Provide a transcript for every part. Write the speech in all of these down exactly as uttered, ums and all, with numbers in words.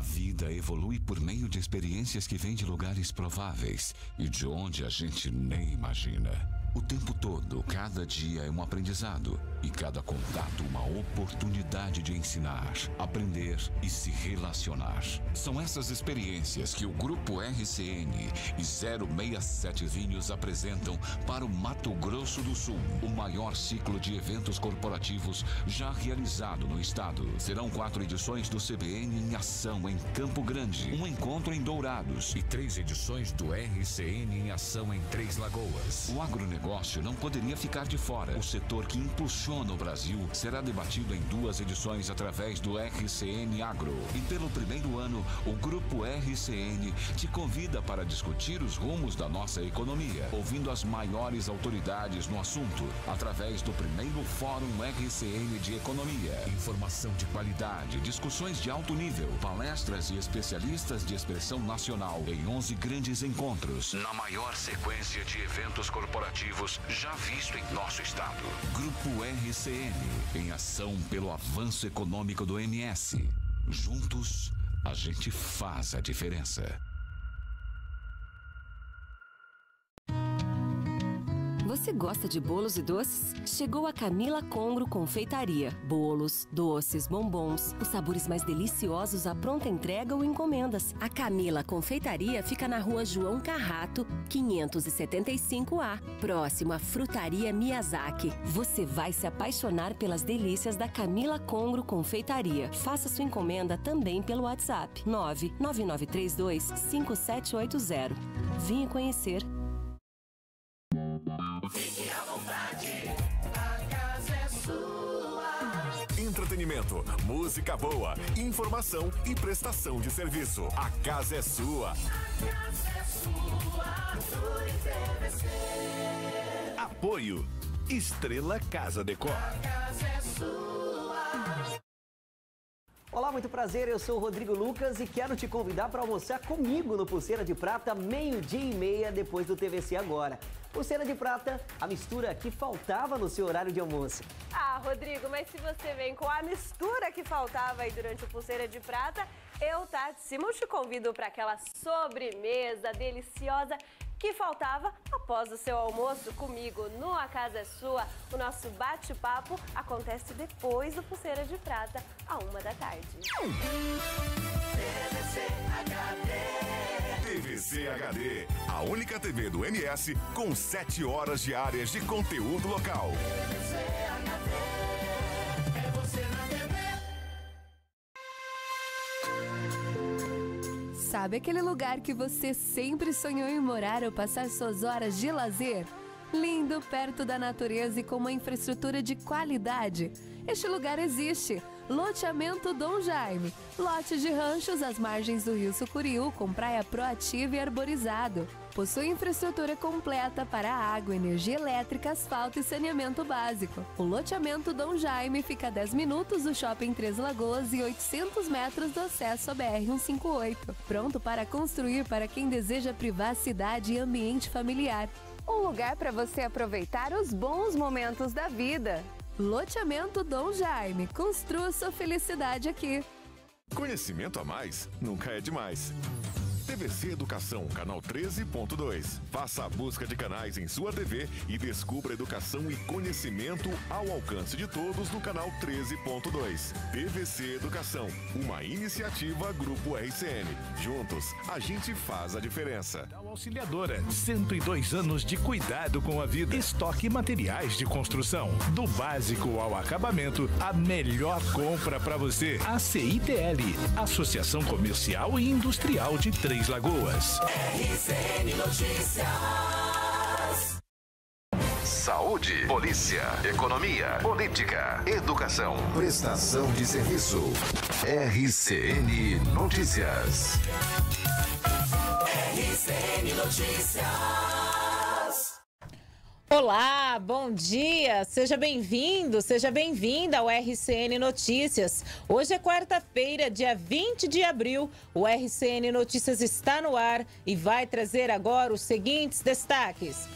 A vida evolui por meio de experiências que vêm de lugares prováveis e de onde a gente nem imagina. O tempo todo, cada dia é um aprendizado e cada contato uma oportunidade de ensinar, aprender e se relacionar. São essas experiências que o Grupo R C N e zero sessenta e sete Vinhos apresentam para o Mato Grosso do Sul, o maior ciclo de eventos corporativos já realizado no estado. Serão quatro edições do C B N em Ação em Campo Grande, um encontro em Dourados e três edições do R C N em Ação em Três Lagoas. O agronegócio não poderia ficar de fora. O setor que impulsiona o Brasil será debatido em duas edições através do R C N Agro. E pelo primeiro ano, o Grupo R C N te convida para discutir os rumos da nossa economia, ouvindo as maiores autoridades no assunto, através do primeiro Fórum R C N de Economia. Informação de qualidade, discussões de alto nível, palestras e especialistas de expressão nacional em onze grandes encontros, na maior sequência de eventos corporativos já visto em nosso estado. Grupo R C N, em ação pelo avanço econômico do M S. Juntos, a gente faz a diferença. Você gosta de bolos e doces? Chegou a Camila Congro Confeitaria. Bolos, doces, bombons, os sabores mais deliciosos à pronta entrega ou encomendas. A Camila Confeitaria fica na rua João Carrato, quinhentos e setenta e cinco A, próximo à Frutaria Miyazaki. Você vai se apaixonar pelas delícias da Camila Congro Confeitaria. Faça sua encomenda também pelo WhatsApp nove nove nove três dois cinco sete oito zero. Venha conhecer. Fique à vontade, a casa é sua. Entretenimento, música boa, informação e prestação de serviço. A casa é sua. A casa é sua, sua T V C. Apoio Estrela Casa Decor. A casa é sua. Olá, muito prazer, eu sou o Rodrigo Lucas e quero te convidar para almoçar comigo no Pulseira de Prata, meio-dia e meia depois do T V C agora. Pulseira de Prata, a mistura que faltava no seu horário de almoço. Ah, Rodrigo, mas se você vem com a mistura que faltava aí durante o Pulseira de Prata, eu, Tati Simão, te convido para aquela sobremesa deliciosa que faltava após o seu almoço comigo no A Casa é Sua. O nosso bate-papo acontece depois do Pulseira de Prata, à uma da tarde. T V C H D, a única T V do M S com sete horas diárias de conteúdo local. T V C H D, é você na T V. Sabe aquele lugar que você sempre sonhou em morar ou passar suas horas de lazer? Lindo, perto da natureza e com uma infraestrutura de qualidade. Este lugar existe. Loteamento Dom Jaime, lote de ranchos às margens do Rio Sucuriú, com praia proativa e arborizado. Possui infraestrutura completa para água, energia elétrica, asfalto e saneamento básico. O loteamento Dom Jaime fica a dez minutos do shopping Três Lagoas e oitocentos metros do acesso à B R cento e cinquenta e oito. Pronto para construir para quem deseja privacidade e ambiente familiar. Um lugar para você aproveitar os bons momentos da vida. Loteamento Dom Jaime. Construa sua felicidade aqui. Conhecimento a mais nunca é demais. T V C Educação, canal treze ponto dois. Faça a busca de canais em sua T V e descubra educação e conhecimento ao alcance de todos no canal treze ponto dois. T V C Educação, uma iniciativa Grupo R C N. Juntos, a gente faz a diferença. Auxiliadora, cento e dois anos de cuidado com a vida. Estoque e materiais de construção. Do básico ao acabamento, a melhor compra para você. A C I T L, Associação Comercial e Industrial de Três Lagoas. R C N Notícias. Saúde, polícia, economia, política, educação, prestação de serviço. R C N Notícias. R C N Notícias. Olá, bom dia, seja bem-vindo, seja bem-vinda ao R C N Notícias. Hoje é quarta-feira, dia vinte de abril, o R C N Notícias está no ar e vai trazer agora os seguintes destaques.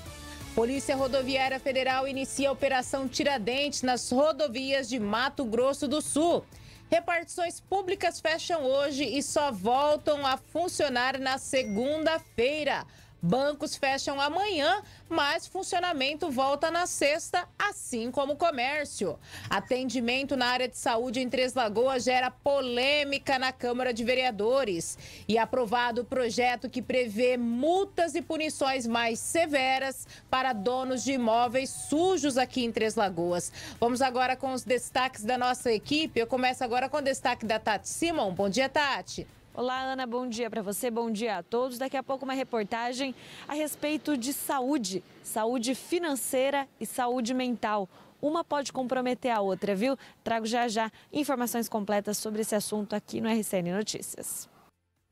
Polícia Rodoviária Federal inicia a Operação Tiradentes nas rodovias de Mato Grosso do Sul. Repartições públicas fecham hoje e só voltam a funcionar na segunda-feira. Bancos fecham amanhã, mas funcionamento volta na sexta, assim como o comércio. Atendimento na área de saúde em Três Lagoas gera polêmica na Câmara de Vereadores. E aprovado o projeto que prevê multas e punições mais severas para donos de imóveis sujos aqui em Três Lagoas. Vamos agora com os destaques da nossa equipe. Eu começo agora com o destaque da Tati Simão. Bom dia, Tati. Olá, Ana, bom dia para você, bom dia a todos. Daqui a pouco uma reportagem a respeito de saúde, saúde financeira e saúde mental. Uma pode comprometer a outra, viu? Trago já já informações completas sobre esse assunto aqui no R C N Notícias.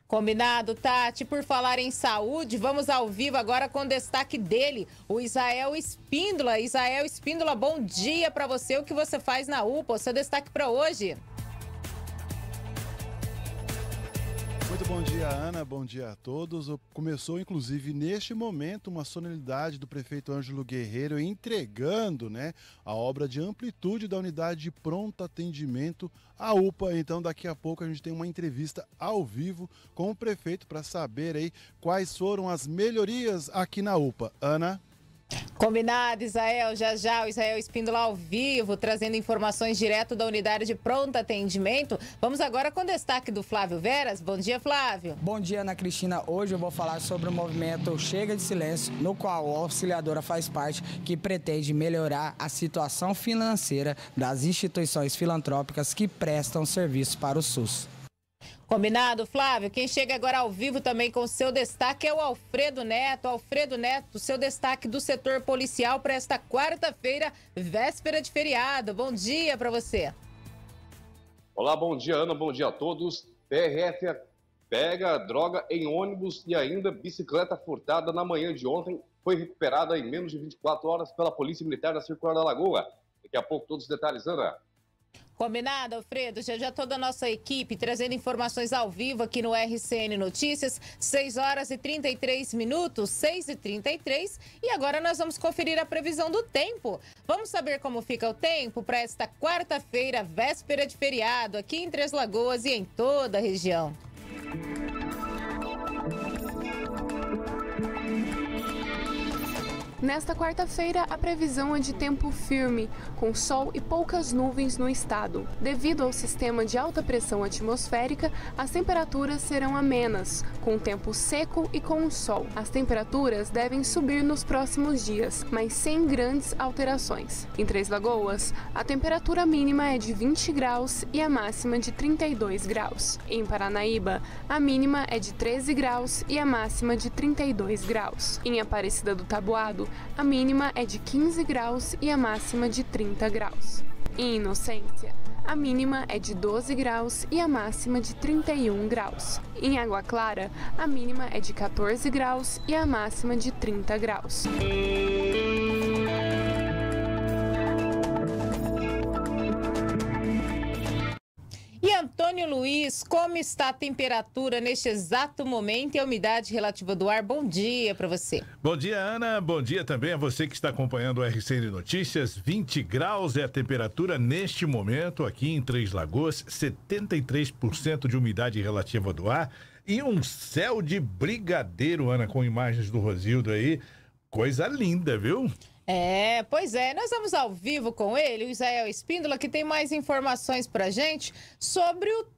Combinado, Tati. Por falar em saúde, vamos ao vivo agora com o destaque dele, o Israel Espíndola. Israel Espíndola, bom dia para você. O que você faz na U P A? O seu destaque para hoje. Muito bom dia, Ana. Bom dia a todos. Começou, inclusive, neste momento, uma solenidade do prefeito Ângelo Guerreiro entregando, né, a obra de amplitude da unidade de pronto atendimento, a U P A. Então, daqui a pouco, a gente tem uma entrevista ao vivo com o prefeito para saber aí quais foram as melhorias aqui na U P A. Ana? Combinado, Israel. Já já o Israel Espíndola ao vivo, trazendo informações direto da unidade de pronto atendimento. Vamos agora com o destaque do Flávio Veras. Bom dia, Flávio. Bom dia, Ana Cristina. Hoje eu vou falar sobre o movimento Chega de Silêncio, no qual a Auxiliadora faz parte, que pretende melhorar a situação financeira das instituições filantrópicas que prestam serviço para o S U S. Combinado, Flávio? Quem chega agora ao vivo também com o seu destaque é o Alfredo Neto. Alfredo Neto, seu destaque do setor policial para esta quarta-feira, véspera de feriado. Bom dia para você. Olá, bom dia, Ana. Bom dia a todos. P R F pega droga em ônibus e ainda bicicleta furtada na manhã de ontem foi recuperada em menos de vinte e quatro horas pela Polícia Militar da Circular da Lagoa. Daqui a pouco todos os detalhes, Ana. Combinado, Alfredo? Já já toda a nossa equipe trazendo informações ao vivo aqui no R C N Notícias, seis horas e trinta e três minutos, seis e trinta e três. E agora nós vamos conferir a previsão do tempo. Vamos saber como fica o tempo para esta quarta-feira, véspera de feriado, aqui em Três Lagoas e em toda a região. Nesta quarta-feira, a previsão é de tempo firme, com sol e poucas nuvens no estado. Devido ao sistema de alta pressão atmosférica, as temperaturas serão amenas, com tempo seco e com o sol. As temperaturas devem subir nos próximos dias, mas sem grandes alterações. Em Três Lagoas, a temperatura mínima é de vinte graus e a máxima de trinta e dois graus. Em Paranaíba, a mínima é de treze graus e a máxima de trinta e dois graus. Em Aparecida do Taboado, a mínima é de quinze graus e a máxima de trinta graus. Em Inocência, a mínima é de doze graus e a máxima de trinta e um graus. Em Água Clara, a mínima é de quatorze graus e a máxima de trinta graus. E Antônio Luiz, como está a temperatura neste exato momento e a umidade relativa do ar? Bom dia para você. Bom dia, Ana. Bom dia também a você que está acompanhando o R C N Notícias. vinte graus é a temperatura neste momento aqui em Três Lagoas, setenta e três por cento de umidade relativa do ar e um céu de brigadeiro, Ana, com imagens do Rosildo aí. Coisa linda, viu? É, pois é, nós vamos ao vivo com ele, o Israel Espíndola, que tem mais informações pra gente sobre o tempo.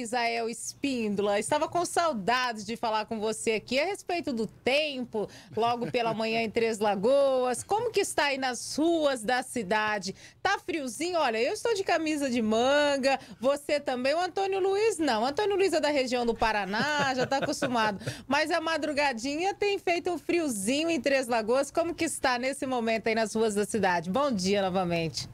Israel Espíndola, estava com saudades de falar com você aqui a respeito do tempo, logo pela manhã em Três Lagoas. Como que está aí nas ruas da cidade? Tá friozinho? Olha, eu estou de camisa de manga, você também. O Antônio Luiz não, o Antônio Luiz é da região do Paraná, já está acostumado. Mas a madrugadinha tem feito um friozinho em Três Lagoas. Como que está nesse momento aí nas ruas da cidade? Bom dia novamente.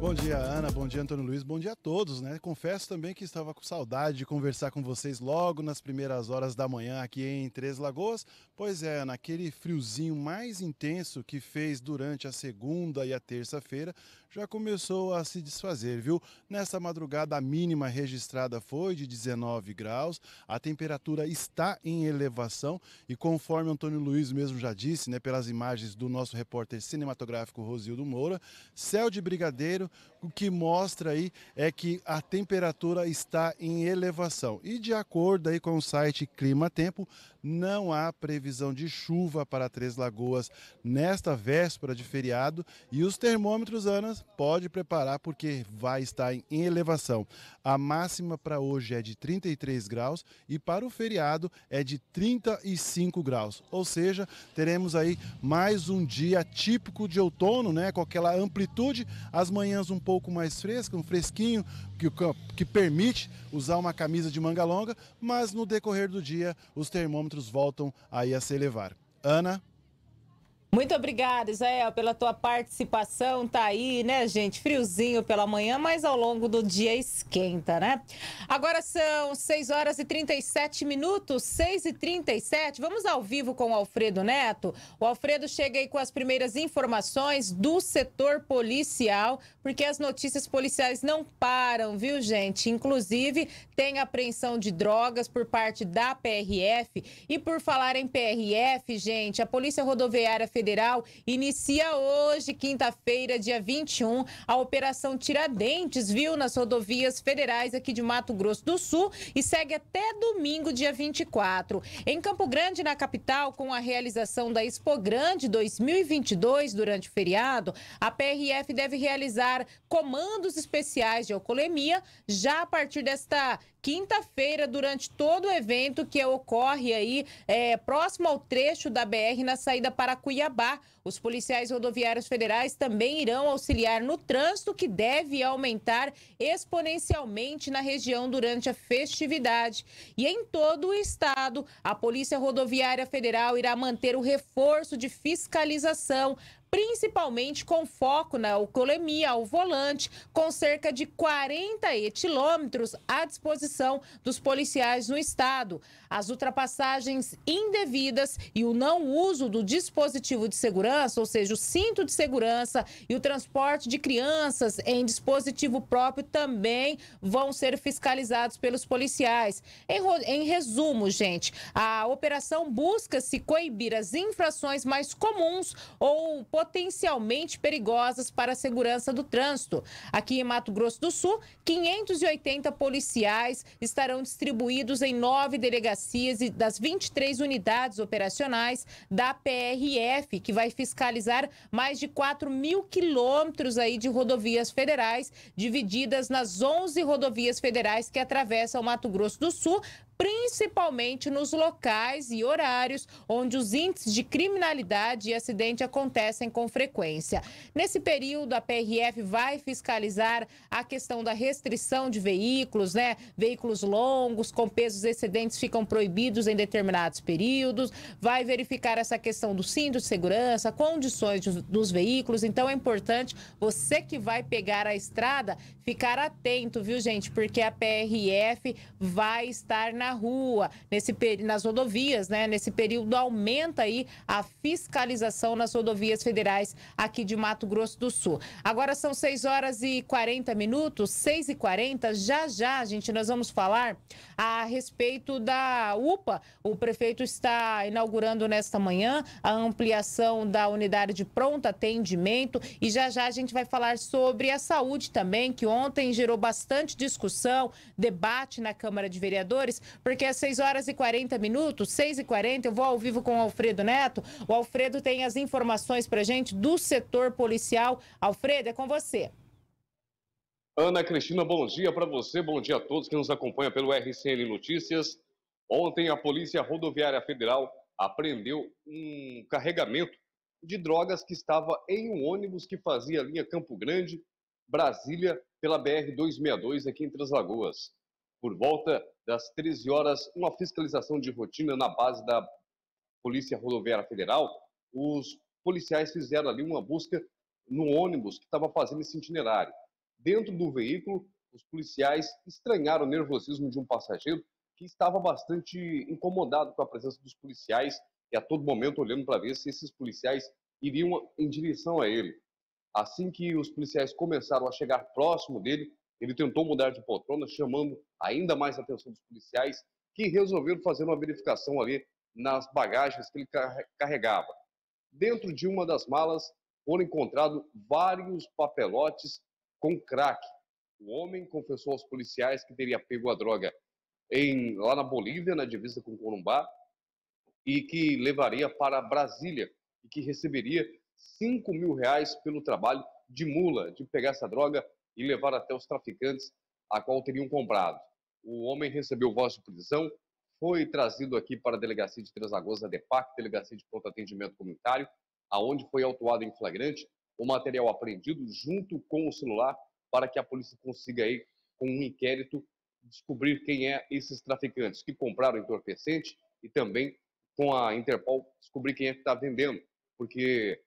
Bom dia, Ana. Bom dia, Antônio Luiz. Bom dia a todos, né? Confesso também que estava com saudade de conversar com vocês logo nas primeiras horas da manhã aqui em Três Lagoas. Pois é, Ana, aquele friozinho mais intenso que fez durante a segunda e a terça-feira já começou a se desfazer, viu? Nessa madrugada, a mínima registrada foi de dezenove graus, a temperatura está em elevação e, conforme Antônio Luiz mesmo já disse, né, pelas imagens do nosso repórter cinematográfico Rosildo Moura, céu de brigadeiro vermelho, o que mostra aí é que a temperatura está em elevação. E de acordo aí com o site Clima Tempo, não há previsão de chuva para Três Lagoas nesta véspera de feriado e os termômetros, Ana, pode preparar porque vai estar em elevação. A máxima para hoje é de trinta e três graus e para o feriado é de trinta e cinco graus. Ou seja, teremos aí mais um dia típico de outono, né? Com aquela amplitude, as manhãs um pouco mais frescas, um fresquinho que, que permite usar uma camisa de manga longa, mas no decorrer do dia os termômetros voltam aí a se elevar. Ana? Muito obrigada, Israel, pela tua participação. Tá aí, né, gente? Friozinho pela manhã, mas ao longo do dia esquenta, né? Agora são seis horas e trinta e sete minutos, seis e trinta e sete. Vamos ao vivo com o Alfredo Neto. O Alfredo chega aí com as primeiras informações do setor policial, porque as notícias policiais não param, viu, gente? Inclusive, tem apreensão de drogas por parte da P R F. E por falar em P R F, gente, a Polícia Rodoviária Federal Federal inicia hoje, quinta-feira, dia vinte e um, a Operação Tiradentes, viu, nas rodovias federais aqui de Mato Grosso do Sul e segue até domingo, dia vinte e quatro. Em Campo Grande, na capital, com a realização da Expo Grande dois mil e vinte e dois durante o feriado, a P R F deve realizar comandos especiais de alcoolemia já a partir desta quinta-feira, durante todo o evento que ocorre aí é, próximo ao trecho da B R na saída para Cuiabá. Os policiais rodoviários federais também irão auxiliar no trânsito, que deve aumentar exponencialmente na região durante a festividade. E em todo o estado, a Polícia Rodoviária Federal irá manter o reforço de fiscalização, principalmente com foco na alcoolemia ao volante, com cerca de quarenta etilômetros à disposição dos policiais no estado. As ultrapassagens indevidas e o não uso do dispositivo de segurança, ou seja, o cinto de segurança, e o transporte de crianças em dispositivo próprio também vão ser fiscalizados pelos policiais. Em, em resumo, gente, a operação busca-se coibir as infrações mais comuns ou potencialmente perigosas para a segurança do trânsito. Aqui em Mato Grosso do Sul, quinhentos e oitenta policiais estarão distribuídos em nove delegacias e das vinte e três unidades operacionais da P R F, que vai fiscalizar mais de quatro mil quilômetros aí de rodovias federais, divididas nas onze rodovias federais que atravessam Mato Grosso do Sul, principalmente nos locais e horários onde os índices de criminalidade e acidente acontecem com frequência. Nesse período, a P R F vai fiscalizar a questão da restrição de veículos, né? Veículos longos, com pesos excedentes, ficam proibidos em determinados períodos. Vai verificar essa questão do cinto de segurança, condições dos veículos. Então, é importante você que vai pegar a estrada ficar atento, viu, gente? Porque a P R F vai estar na Na rua, nesse, nas rodovias, né? Nesse período aumenta aí a fiscalização nas rodovias federais aqui de Mato Grosso do Sul. Agora são seis horas e quarenta minutos, seis e quarenta, já já, gente, nós vamos falar a respeito da U P A. O prefeito está inaugurando nesta manhã a ampliação da unidade de pronto atendimento e já já a gente vai falar sobre a saúde também, que ontem gerou bastante discussão, debate na Câmara de Vereadores, porque às seis horas e quarenta minutos, seis e quarenta, eu vou ao vivo com o Alfredo Neto. O Alfredo tem as informações pra gente do setor policial. Alfredo, é com você. Ana Cristina, bom dia para você, bom dia a todos que nos acompanham pelo R C N Notícias. Ontem a Polícia Rodoviária Federal apreendeu um carregamento de drogas que estava em um ônibus que fazia a linha Campo Grande, Brasília, pela B R duzentos e sessenta e dois aqui em Três Lagoas. Por volta das treze horas, uma fiscalização de rotina na base da Polícia Rodoviária Federal, os policiais fizeram ali uma busca no ônibus que estava fazendo esse itinerário. Dentro do veículo, os policiais estranharam o nervosismo de um passageiro que estava bastante incomodado com a presença dos policiais e a todo momento olhando para ver se esses policiais iriam em direção a ele. Assim que os policiais começaram a chegar próximo dele, ele tentou mudar de poltrona, chamando ainda mais a atenção dos policiais, que resolveram fazer uma verificação ali nas bagagens que ele carregava. Dentro de uma das malas foram encontrados vários papelotes com crack. O homem confessou aos policiais que teria pego a droga em, lá na Bolívia, na divisa com Corumbá, e que levaria para Brasília e que receberia cinco mil reais pelo trabalho de mula, de pegar essa droga e levar até os traficantes a qual teriam comprado. O homem recebeu voz de prisão, foi trazido aqui para a Delegacia de Três Lagoas, a DEPAC, Delegacia de Pronto Atendimento Comunitário, aonde foi autuado em flagrante, o material apreendido junto com o celular, para que a polícia consiga aí, com um inquérito, descobrir quem é esses traficantes que compraram entorpecente e também com a Interpol descobrir quem é que está vendendo, porque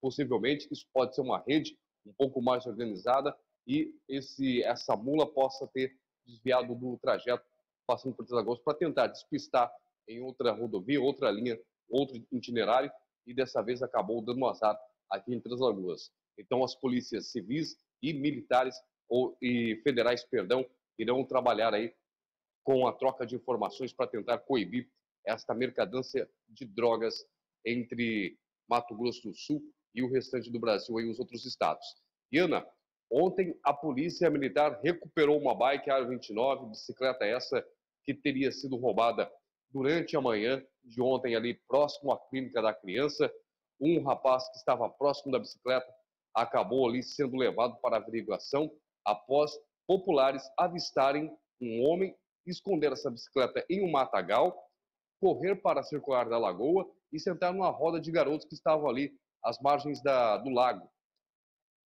possivelmente isso pode ser uma rede um pouco mais organizada e esse, essa mula possa ter desviado do trajeto passando por Três Lagoas para tentar despistar em outra rodovia, outra linha, outro itinerário e dessa vez acabou dando um azar aqui em Três Lagoas. Então as polícias civis e militares ou, e federais, perdão, irão trabalhar aí com a troca de informações para tentar coibir esta mercadância de drogas entre Mato Grosso do Sul e o restante do Brasil e os outros estados. E Ana, ontem a Polícia Militar recuperou uma bike aro vinte e nove, bicicleta essa que teria sido roubada durante a manhã de ontem ali próximo à clínica da criança. Um rapaz que estava próximo da bicicleta acabou ali sendo levado para averiguação após populares avistarem um homem esconder essa bicicleta em um matagal, correr para a Circular da Lagoa e sentar numa roda de garotos que estavam ali às margens da, do lago.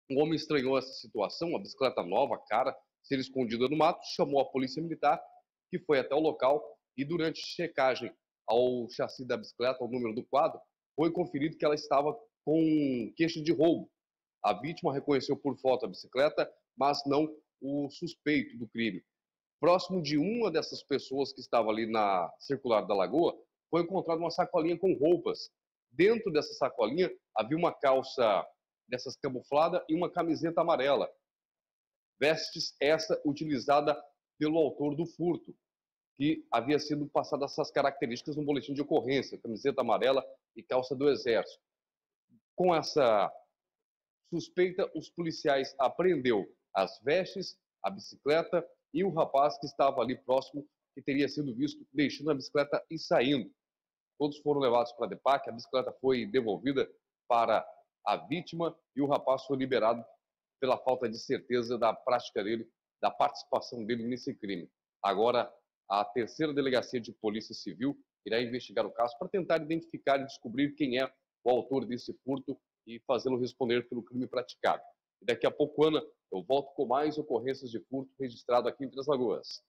O homem estranhou essa situação, a bicicleta nova, cara, ser escondida no mato, chamou a polícia militar, que foi até o local e durante checagem ao chassi da bicicleta, ao número do quadro, foi conferido que ela estava com queixa de roubo. A vítima reconheceu por foto a bicicleta, mas não o suspeito do crime. Próximo de uma dessas pessoas que estava ali na Circular da Lagoa, foi encontrada uma sacolinha com roupas. Dentro dessa sacolinha havia uma calça dessas camuflada e uma camiseta amarela. Vestes essa utilizada pelo autor do furto, que havia sido passada essas características no boletim de ocorrência, camiseta amarela e calça do Exército. Com essa suspeita, os policiais apreenderam as vestes, a bicicleta e o rapaz que estava ali próximo, que teria sido visto deixando a bicicleta e saindo. Todos foram levados para a DEPAC, a bicicleta foi devolvida para a vítima e o rapaz foi liberado pela falta de certeza da prática dele, da participação dele nesse crime. Agora, a terceira Delegacia de Polícia Civil irá investigar o caso para tentar identificar e descobrir quem é o autor desse furto e fazê-lo responder pelo crime praticado. E daqui a pouco, Ana, eu volto com mais ocorrências de furto registrado aqui em Três Lagoas.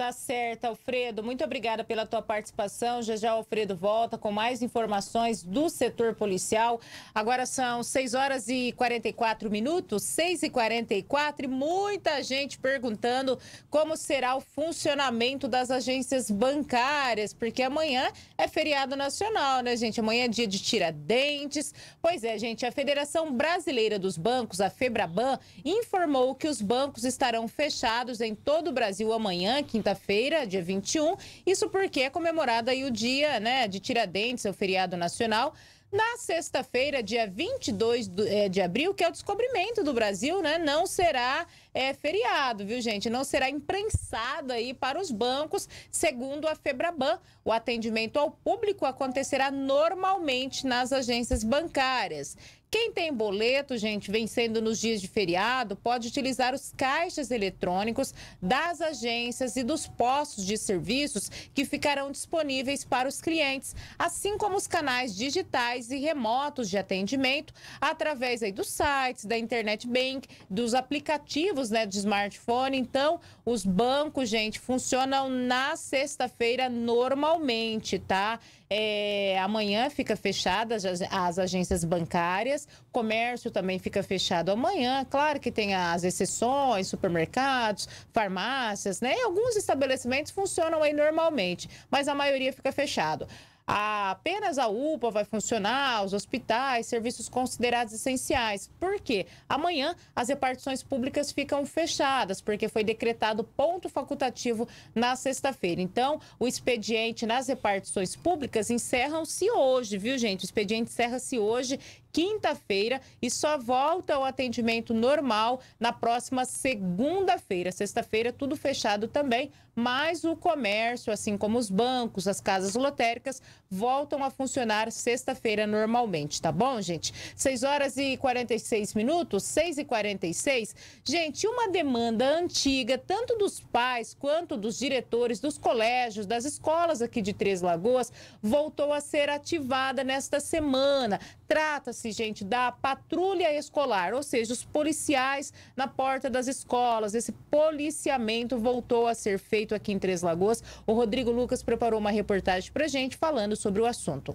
Tá certo, Alfredo. Muito obrigada pela tua participação. Já já Alfredo volta com mais informações do setor policial. Agora são seis horas e quarenta e quatro minutos, seis e quarenta e quatro, e muita gente perguntando como será o funcionamento das agências bancárias, porque amanhã é feriado nacional, né, gente? Amanhã é dia de Tiradentes. Pois é, gente, a Federação Brasileira dos Bancos, a FEBRABAN, informou que os bancos estarão fechados em todo o Brasil amanhã, quinta Quinta-feira, dia vinte e um, isso porque é comemorado aí o dia, né, de Tiradentes, é o feriado nacional. Na sexta-feira, dia vinte e dois de abril, que é o descobrimento do Brasil, né, não será é, feriado, viu, gente? Não será imprensado aí para os bancos, segundo a FEBRABAN. O atendimento ao público acontecerá normalmente nas agências bancárias. Quem tem boleto, gente, vencendo nos dias de feriado, pode utilizar os caixas eletrônicos das agências e dos postos de serviços que ficarão disponíveis para os clientes, assim como os canais digitais e remotos de atendimento, através aí dos sites, da internet bank, dos aplicativos, né, de smartphone. Então, os bancos, gente, funcionam na sexta-feira normalmente, tá? É, amanhã fica fechadas as, as agências bancárias, comércio também fica fechado amanhã, claro que tem as exceções, supermercados, farmácias, né? Alguns estabelecimentos funcionam aí normalmente, mas a maioria fica fechado. Apenas a U P A vai funcionar, os hospitais, serviços considerados essenciais. Por quê? Amanhã as repartições públicas ficam fechadas, porque foi decretado ponto facultativo na sexta-feira. Então, o expediente nas repartições públicas encerram-se hoje, viu, gente? O expediente encerra-se hoje, quinta-feira e só volta ao atendimento normal na próxima segunda-feira. Sexta-feira, tudo fechado também, mas o comércio, assim como os bancos, as casas lotéricas, voltam a funcionar sexta-feira normalmente, tá bom, gente? seis horas e quarenta e seis minutos, seis e quarenta e seis. Gente, uma demanda antiga, tanto dos pais quanto dos diretores dos colégios, das escolas aqui de Três Lagoas, voltou a ser ativada nesta semana. Trata-se gente, da patrulha escolar, ou seja, os policiais na porta das escolas. Esse policiamento voltou a ser feito aqui em Três Lagoas. O Rodrigo Lucas preparou uma reportagem pra gente falando sobre o assunto.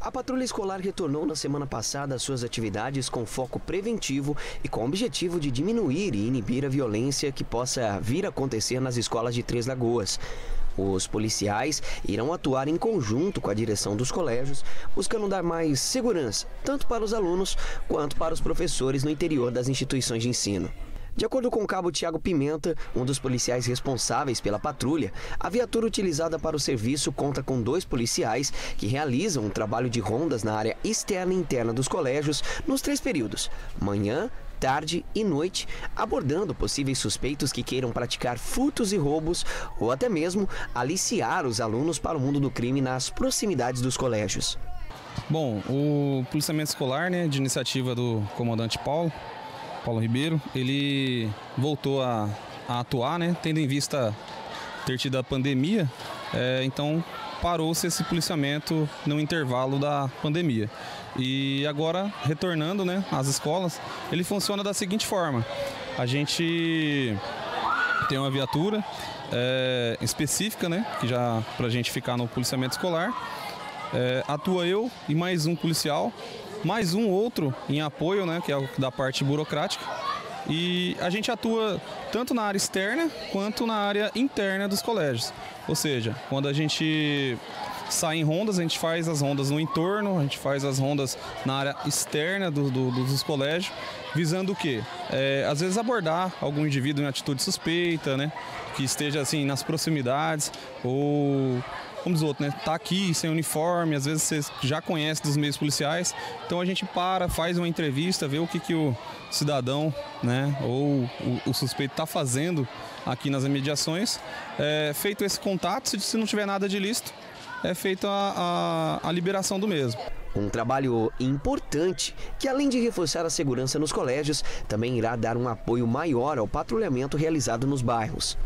A patrulha escolar retornou na semana passada às suas atividades com foco preventivo e com o objetivo de diminuir e inibir a violência que possa vir a acontecer nas escolas de Três Lagoas. Os policiais irão atuar em conjunto com a direção dos colégios, buscando dar mais segurança, tanto para os alunos quanto para os professores no interior das instituições de ensino. De acordo com o cabo Tiago Pimenta, um dos policiais responsáveis pela patrulha, a viatura utilizada para o serviço conta com dois policiais que realizam um trabalho de rondas na área externa e interna dos colégios nos três períodos, manhã, tarde e noite, abordando possíveis suspeitos que queiram praticar furtos e roubos ou até mesmo aliciar os alunos para o mundo do crime nas proximidades dos colégios. Bom, o policiamento escolar, né, de iniciativa do comandante Paulo, Paulo Ribeiro, ele voltou a, a atuar, né, tendo em vista ter tido a pandemia, é, então parou-se esse policiamento no intervalo da pandemia. E agora, retornando, né, às escolas, ele funciona da seguinte forma. A gente tem uma viatura é, específica, né, que já para a gente ficar no policiamento escolar. É, atua eu e mais um policial, mais um outro em apoio, né, que é da parte burocrática. E a gente atua tanto na área externa quanto na área interna dos colégios. Ou seja, quando a gente sai em rondas, a gente faz as rondas no entorno, a gente faz as rondas na área externa do, do, dos colégios, visando o quê? É, às vezes abordar algum indivíduo em atitude suspeita, né, que esteja assim nas proximidades, ou como os outros, né, tá aqui sem uniforme, às vezes você já conhece dos meios policiais, então a gente para, faz uma entrevista, vê o que, que o cidadão, né, ou o, o suspeito tá fazendo aqui nas imediações. É, feito esse contato, se não tiver nada de ilícito, é feita a, a liberação do mesmo. Um trabalho importante que, além de reforçar a segurança nos colégios, também irá dar um apoio maior ao patrulhamento realizado nos bairros.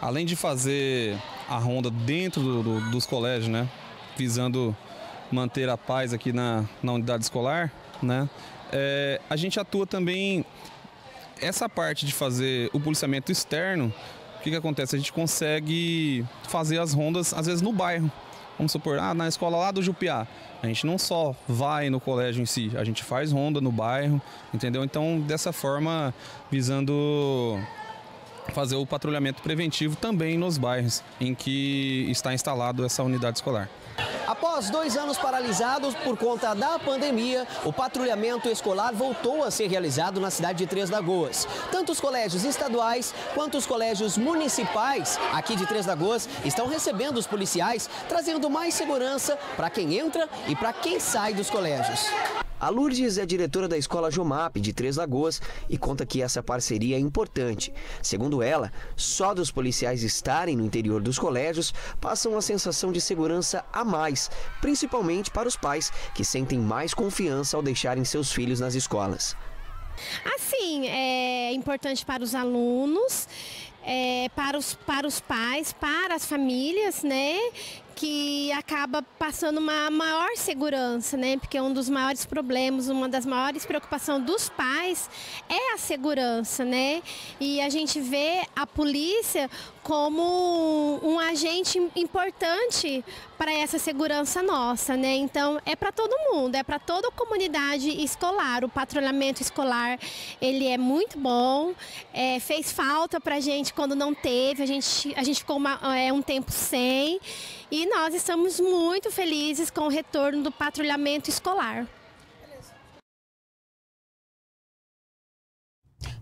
Além de fazer a ronda dentro do, do, dos colégios, né, visando manter a paz aqui na, na unidade escolar, né, é, a gente atua também essa parte de fazer o policiamento externo. O que, que acontece? A gente consegue fazer as rondas, às vezes, no bairro. Vamos supor, ah, na escola lá do Jupiá. A gente não só vai no colégio em si, a gente faz ronda no bairro, entendeu? Então, dessa forma, visando fazer o patrulhamento preventivo também nos bairros em que está instalado essa unidade escolar. Após dois anos paralisados por conta da pandemia, o patrulhamento escolar voltou a ser realizado na cidade de Três Lagoas. Tanto os colégios estaduais quanto os colégios municipais aqui de Três Lagoas estão recebendo os policiais, trazendo mais segurança para quem entra e para quem sai dos colégios. A Lourdes é diretora da escola Jomap de Três Lagoas e conta que essa parceria é importante. Segundo ela, só dos policiais estarem no interior dos colégios passam uma sensação de segurança a mais, principalmente para os pais que sentem mais confiança ao deixarem seus filhos nas escolas. Assim, é importante para os alunos, é, para os, para os pais, para as famílias, né? Que acaba passando uma maior segurança, né? Porque um dos maiores problemas, uma das maiores preocupações dos pais é a segurança, né? E a gente vê a polícia como um agente importante para essa segurança nossa, né? Então, é para todo mundo, é para toda a comunidade escolar. O patrulhamento escolar, ele é muito bom, é, fez falta para a gente quando não teve, a gente, a gente ficou uma, é, um tempo sem. E nós estamos muito felizes com o retorno do patrulhamento escolar.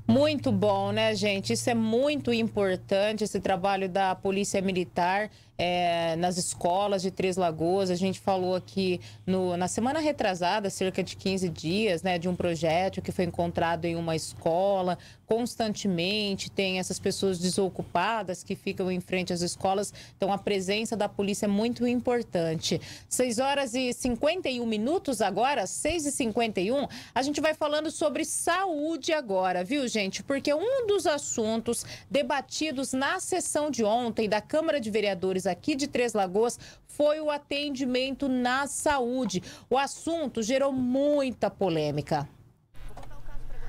Muito bom, né, gente? Isso é muito importante, esse trabalho da Polícia Militar. é, nas escolas de Três Lagoas. A gente falou aqui no, na semana retrasada, cerca de quinze dias, né, de um projétil que foi encontrado em uma escola. Constantemente tem essas pessoas desocupadas que ficam em frente às escolas. Então, a presença da polícia é muito importante. seis horas e cinquenta e um minutos agora, seis e cinquenta e um. A gente vai falando sobre saúde agora, viu, gente? Porque um dos assuntos debatidos na sessão de ontem da Câmara de Vereadores aqui de Três Lagoas foi o atendimento na saúde. O assunto gerou muita polêmica.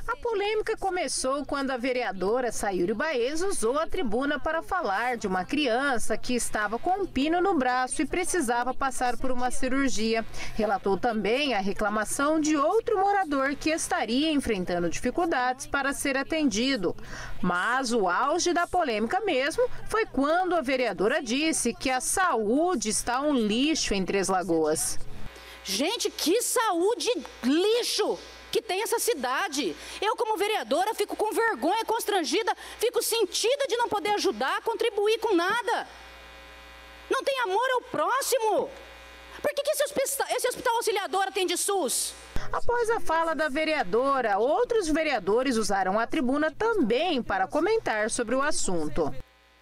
A polêmica começou quando a vereadora Sayuri Baez usou a tribuna para falar de uma criança que estava com um pino no braço e precisava passar por uma cirurgia. Relatou também a reclamação de outro morador que estaria enfrentando dificuldades para ser atendido. Mas o auge da polêmica mesmo foi quando a vereadora disse que a saúde está um lixo em Três Lagoas. Gente, que saúde lixo que tem essa cidade. Eu, como vereadora, fico com vergonha, constrangida, fico sentida de não poder ajudar, contribuir com nada. Não tem amor ao próximo. Por que que esse hospital, esse hospital Auxiliadora tem de SUS? Após a fala da vereadora, outros vereadores usaram a tribuna também para comentar sobre o assunto.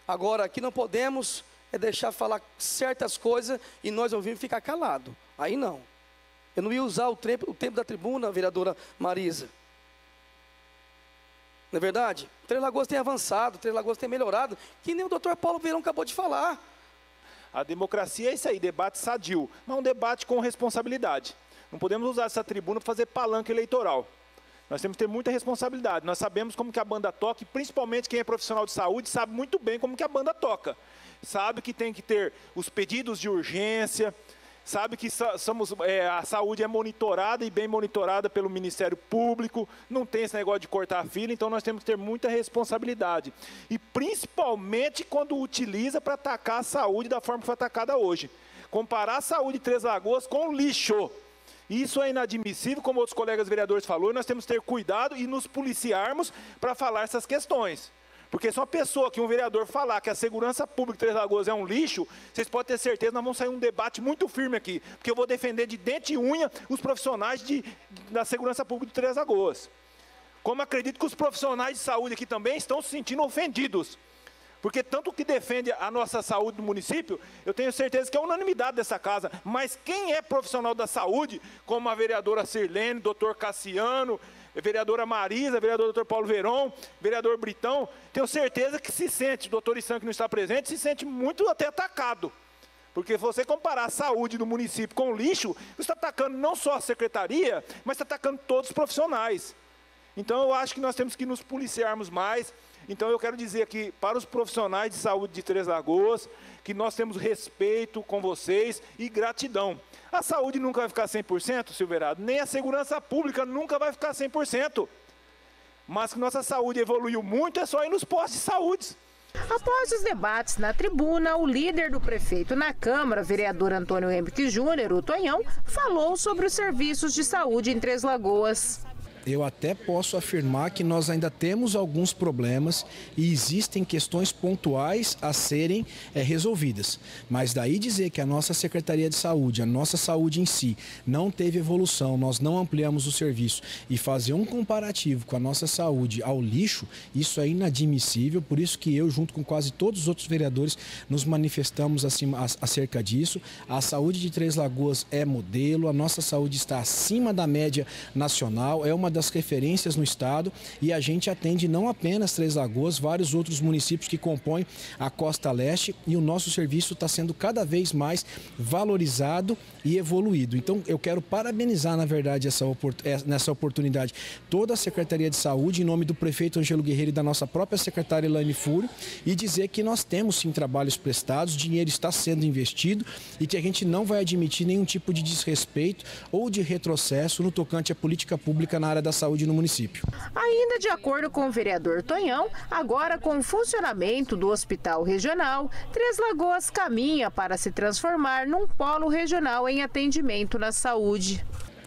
Agora, aqui não podemos é deixar falar certas coisas e nós ouvimos ficar calado. Aí não. Eu não ia usar o tempo, o tempo da tribuna, vereadora Marisa. Não é verdade? Três Lagoas tem avançado, Três Lagoas tem melhorado, que nem o doutor Paulo Verão acabou de falar. A democracia é isso aí, debate sadio, mas um debate com responsabilidade. Não podemos usar essa tribuna para fazer palanque eleitoral. Nós temos que ter muita responsabilidade. Nós sabemos como que a banda toca, e principalmente quem é profissional de saúde sabe muito bem como que a banda toca. Sabe que tem que ter os pedidos de urgência. Sabe que somos, é, a saúde é monitorada e bem monitorada pelo Ministério Público, não tem esse negócio de cortar a fila, então nós temos que ter muita responsabilidade. E principalmente quando utiliza para atacar a saúde da forma que foi atacada hoje. Comparar a saúde de Três Lagoas com lixo. Isso é inadmissível, como outros colegas vereadores falaram, e nós temos que ter cuidado e nos policiarmos para falar essas questões. Porque se uma pessoa, que um vereador falar que a segurança pública de Três Lagoas é um lixo, vocês podem ter certeza que nós vamos sair um debate muito firme aqui, porque eu vou defender de dente e unha os profissionais de, da segurança pública de Três Lagoas. Como acredito que os profissionais de saúde aqui também estão se sentindo ofendidos, porque tanto que defende a nossa saúde do município, eu tenho certeza que é unanimidade dessa casa, mas quem é profissional da saúde, como a vereadora Sirlene, doutor Cassiano, vereadora Marisa, vereador doutor Paulo Verón, vereador Britão, tenho certeza que se sente, o doutor Issan, que não está presente, se sente muito até atacado. Porque se você comparar a saúde do município com o lixo, você está atacando não só a secretaria, mas está atacando todos os profissionais. Então, eu acho que nós temos que nos policiarmos mais. Então, eu quero dizer aqui para os profissionais de saúde de Três Lagoas, que nós temos respeito com vocês e gratidão. A saúde nunca vai ficar cem por cento, Silverado, nem a segurança pública nunca vai ficar cem por cento. Mas que nossa saúde evoluiu muito, é só ir nos postos de saúde. Após os debates na tribuna, o líder do prefeito na Câmara, vereador Antônio Henrique Júnior, o Tonhão, falou sobre os serviços de saúde em Três Lagoas. Eu até posso afirmar que nós ainda temos alguns problemas e existem questões pontuais a serem é, resolvidas. Mas daí dizer que a nossa Secretaria de Saúde, a nossa saúde em si, não teve evolução, nós não ampliamos o serviço e fazer um comparativo com a nossa saúde ao lixo, isso é inadmissível. Por isso que eu, junto com quase todos os outros vereadores, nos manifestamos acima, acerca disso. A saúde de Três Lagoas é modelo, a nossa saúde está acima da média nacional, é uma das referências no estado e a gente atende não apenas Três Lagoas, vários outros municípios que compõem a costa leste e o nosso serviço está sendo cada vez mais valorizado e evoluído. Então eu quero parabenizar, na verdade, essa nessa oportunidade toda a Secretaria de Saúde, em nome do prefeito Ângelo Guerreiro e da nossa própria secretária Elaine Furo, e dizer que nós temos sim trabalhos prestados, dinheiro está sendo investido e que a gente não vai admitir nenhum tipo de desrespeito ou de retrocesso no tocante à política pública na área da saúde no município. Ainda de acordo com o vereador Tonhão, agora com o funcionamento do hospital regional, Três Lagoas caminha para se transformar num polo regional em atendimento na saúde.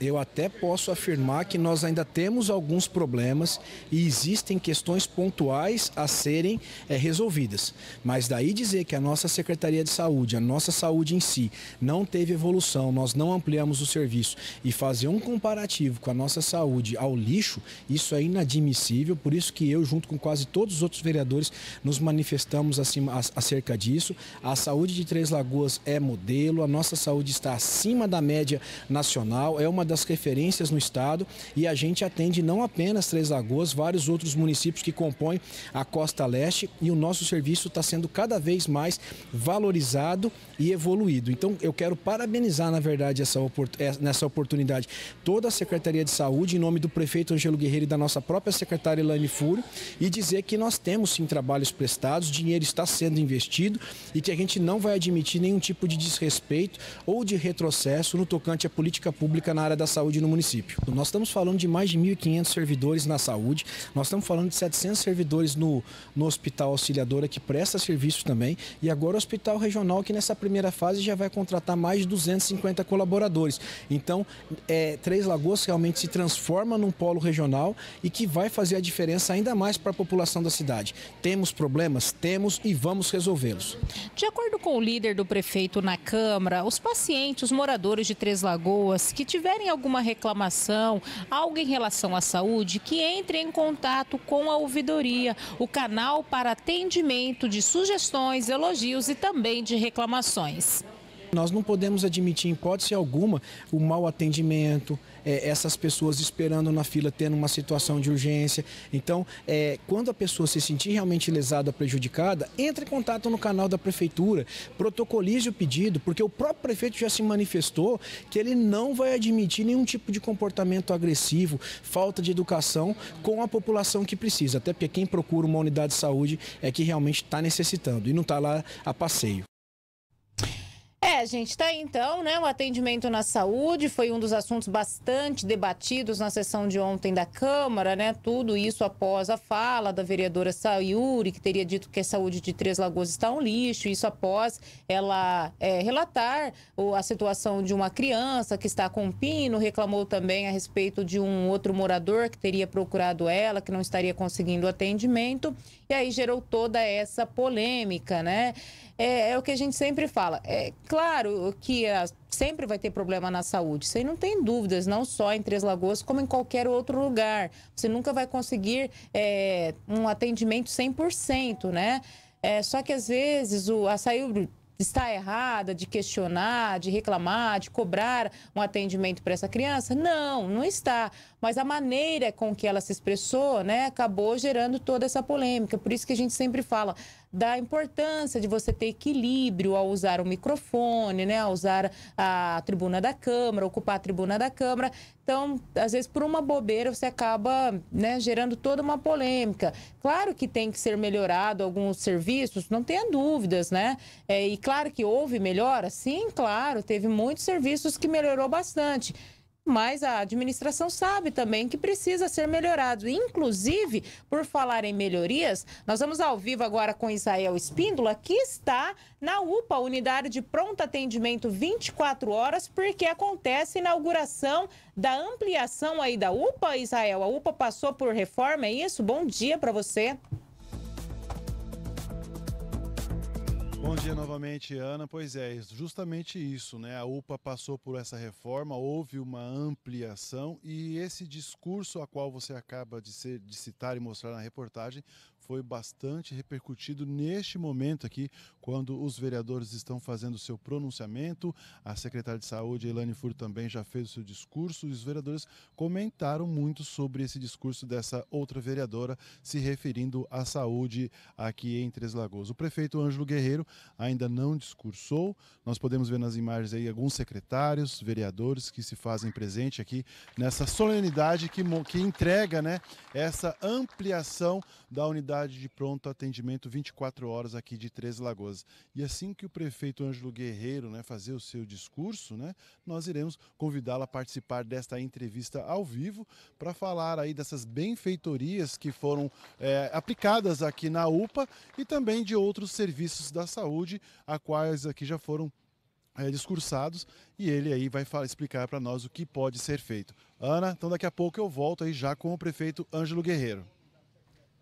eu até posso afirmar que nós ainda temos alguns problemas e existem questões pontuais a serem é, resolvidas. Mas daí dizer que a nossa Secretaria de Saúde, a nossa saúde em si, não teve evolução, nós não ampliamos o serviço e fazer um comparativo com a nossa saúde ao lixo, isso é inadmissível, por isso que eu, junto com quase todos os outros vereadores, nos manifestamos acima, acerca disso. A saúde de Três Lagoas é modelo, a nossa saúde está acima da média nacional, é uma das referências no estado e a gente atende não apenas Três Lagoas, vários outros municípios que compõem a costa leste e o nosso serviço está sendo cada vez mais valorizado e evoluído. Então eu quero parabenizar, na verdade, essa opor- nessa oportunidade toda a Secretaria de Saúde, em nome do prefeito Ângelo Guerreiro e da nossa própria secretária Elaine Furo, e dizer que nós temos sim trabalhos prestados, dinheiro está sendo investido e que a gente não vai admitir nenhum tipo de desrespeito ou de retrocesso no tocante à política pública na área da saúde no município. Nós estamos falando de mais de mil e quinhentos servidores na saúde, nós estamos falando de setecentos servidores no, no Hospital Auxiliadora, que presta serviço também, e agora o Hospital Regional, que nessa primeira fase já vai contratar mais de duzentos e cinquenta colaboradores. Então, é, Três Lagoas realmente se transforma num polo regional e que vai fazer a diferença ainda mais para a população da cidade. Temos problemas? Temos, e vamos resolvê-los. De acordo com o líder do prefeito na Câmara, os pacientes, os moradores de Três Lagoas que tiverem alguma reclamação, algo em relação à saúde, que entrem em contato com a ouvidoria, o canal para atendimento de sugestões, elogios e também de reclamações. Nós não podemos admitir, em hipótese alguma, o mau atendimento, é, essas pessoas esperando na fila, tendo uma situação de urgência. Então, é, quando a pessoa se sentir realmente lesada, prejudicada, entre em contato no canal da Prefeitura, protocolize o pedido, porque o próprio prefeito já se manifestou que ele não vai admitir nenhum tipo de comportamento agressivo, falta de educação com a população que precisa, até porque quem procura uma unidade de saúde é que realmente está necessitando e não está lá a passeio. É, gente, tá aí então, né, o atendimento na saúde foi um dos assuntos bastante debatidos na sessão de ontem da Câmara, né, tudo isso após a fala da vereadora Sayuri, que teria dito que a saúde de Três Lagoas está um lixo, isso após ela é, relatar a situação de uma criança que está com pino, reclamou também a respeito de um outro morador que teria procurado ela, que não estaria conseguindo atendimento, e aí gerou toda essa polêmica, né. É, é o que a gente sempre fala, é claro que a, sempre vai ter problema na saúde, isso aí não tem dúvidas, não só em Três Lagoas, como em qualquer outro lugar. Você nunca vai conseguir é, um atendimento cem por cento, né? É, só que às vezes o, a saúde está errada de questionar, de reclamar, de cobrar um atendimento para essa criança? Não, não está. Mas a maneira com que ela se expressou, né, acabou gerando toda essa polêmica. Por isso que a gente sempre fala da importância de você ter equilíbrio ao usar o microfone, né, ao usar a tribuna da Câmara, ocupar a tribuna da Câmara. Então, às vezes, por uma bobeira, você acaba, né, gerando toda uma polêmica. Claro que tem que ser melhorado alguns serviços, não tenha dúvidas, né? É, e claro que houve melhora, sim, claro, teve muitos serviços que melhorou bastante. Mas a administração sabe também que precisa ser melhorado. Inclusive, por falar em melhorias, nós vamos ao vivo agora com Israel Espíndola, que está na U P A, Unidade de Pronto Atendimento vinte e quatro horas, porque acontece a inauguração da ampliação aí da U P A, Israel. A U P A passou por reforma, é isso? Bom dia para você. Bom dia novamente, Ana. Pois é, justamente isso, né? A U P A passou por essa reforma, houve uma ampliação e esse discurso a qual você acaba de, ser, de citar e mostrar na reportagem foi bastante repercutido neste momento aqui, quando os vereadores estão fazendo o seu pronunciamento. A secretária de Saúde, Elaine Furo, também já fez o seu discurso e os vereadores comentaram muito sobre esse discurso dessa outra vereadora se referindo à saúde aqui em Três Lagoas. O prefeito Ângelo Guerreiro ainda não discursou. Nós podemos ver nas imagens aí alguns secretários, vereadores que se fazem presente aqui nessa solenidade que, que entrega, né, essa ampliação da unidade de pronto atendimento vinte e quatro horas aqui de Três Lagoas. E assim que o prefeito Ângelo Guerreiro, né, fazer o seu discurso, né, nós iremos convidá-lo a participar desta entrevista ao vivo para falar aí dessas benfeitorias que foram é, aplicadas aqui na U P A e também de outros serviços da saúde, a quais aqui já foram é, discursados, e ele aí vai falar, explicar para nós o que pode ser feito. Ana, então daqui a pouco eu volto aí já com o prefeito Ângelo Guerreiro.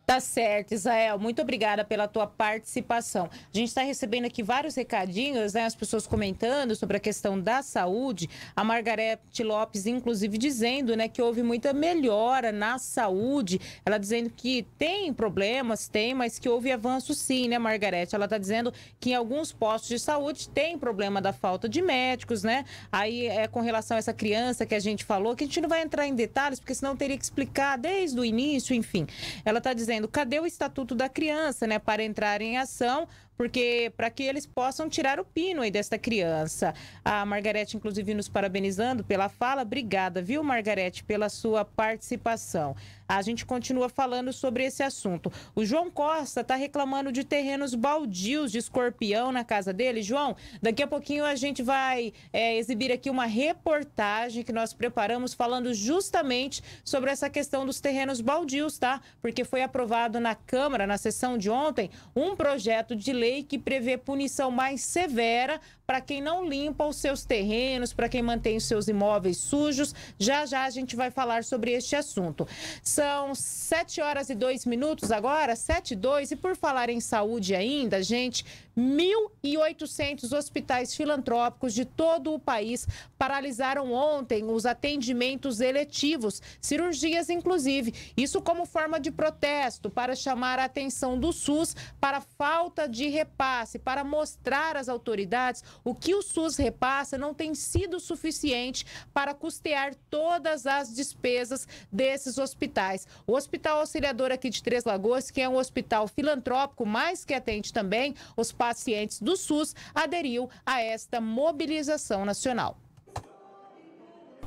Tá certo, Israel. Muito obrigada pela tua participação. A gente está recebendo aqui vários recadinhos, né? As pessoas comentando sobre a questão da saúde. A Margarete Lopes, inclusive, dizendo, né, que houve muita melhora na saúde. Ela dizendo que tem problemas, tem, mas que houve avanço sim, né, Margarete? Ela está dizendo que em alguns postos de saúde tem problema da falta de médicos, né? Aí é com relação a essa criança que a gente falou, que a gente não vai entrar em detalhes, porque senão teria que explicar desde o início, enfim. Ela está dizendo: cadê o Estatuto da Criança, né, para entrar em ação, porque para que eles possam tirar o pino aí desta criança. A Margarete, inclusive, nos parabenizando pela fala. Obrigada, viu, Margarete, pela sua participação. A gente continua falando sobre esse assunto. O João Costa está reclamando de terrenos baldios de escorpião na casa dele. João, daqui a pouquinho a gente vai é, exibir aqui uma reportagem que nós preparamos falando justamente sobre essa questão dos terrenos baldios, tá? Porque foi aprovado na Câmara, na sessão de ontem, um projeto de lei que prevê punição mais severa para quem não limpa os seus terrenos, para quem mantém os seus imóveis sujos. Já já a gente vai falar sobre este assunto. São sete horas e dois minutos agora, sete e dois, e por falar em saúde ainda, gente, mil e oitocentos hospitais filantrópicos de todo o país paralisaram ontem os atendimentos eletivos, cirurgias inclusive, isso como forma de protesto para chamar a atenção do SUS para a falta de repasse, para mostrar às autoridades o que o SUS repassa não tem sido suficiente para custear todas as despesas desses hospitais. O Hospital Auxiliadora aqui de Três Lagoas, que é um hospital filantrópico, mas que atende também os pacientes do SUS, aderiu a esta mobilização nacional.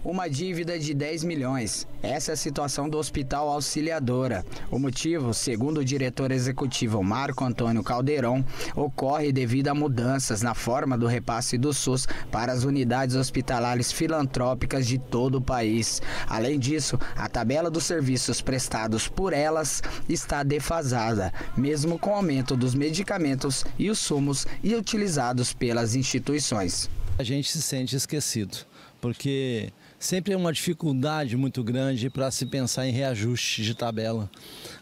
Uma dívida de dez milhões. Essa é a situação do Hospital Auxiliadora. O motivo, segundo o diretor executivo Marco Antônio Caldeirão, ocorre devido a mudanças na forma do repasse do SUS para as unidades hospitalares filantrópicas de todo o país. Além disso, a tabela dos serviços prestados por elas está defasada, mesmo com o aumento dos medicamentos e os insumos e utilizados pelas instituições. A gente se sente esquecido, porque sempre é uma dificuldade muito grande para se pensar em reajuste de tabela.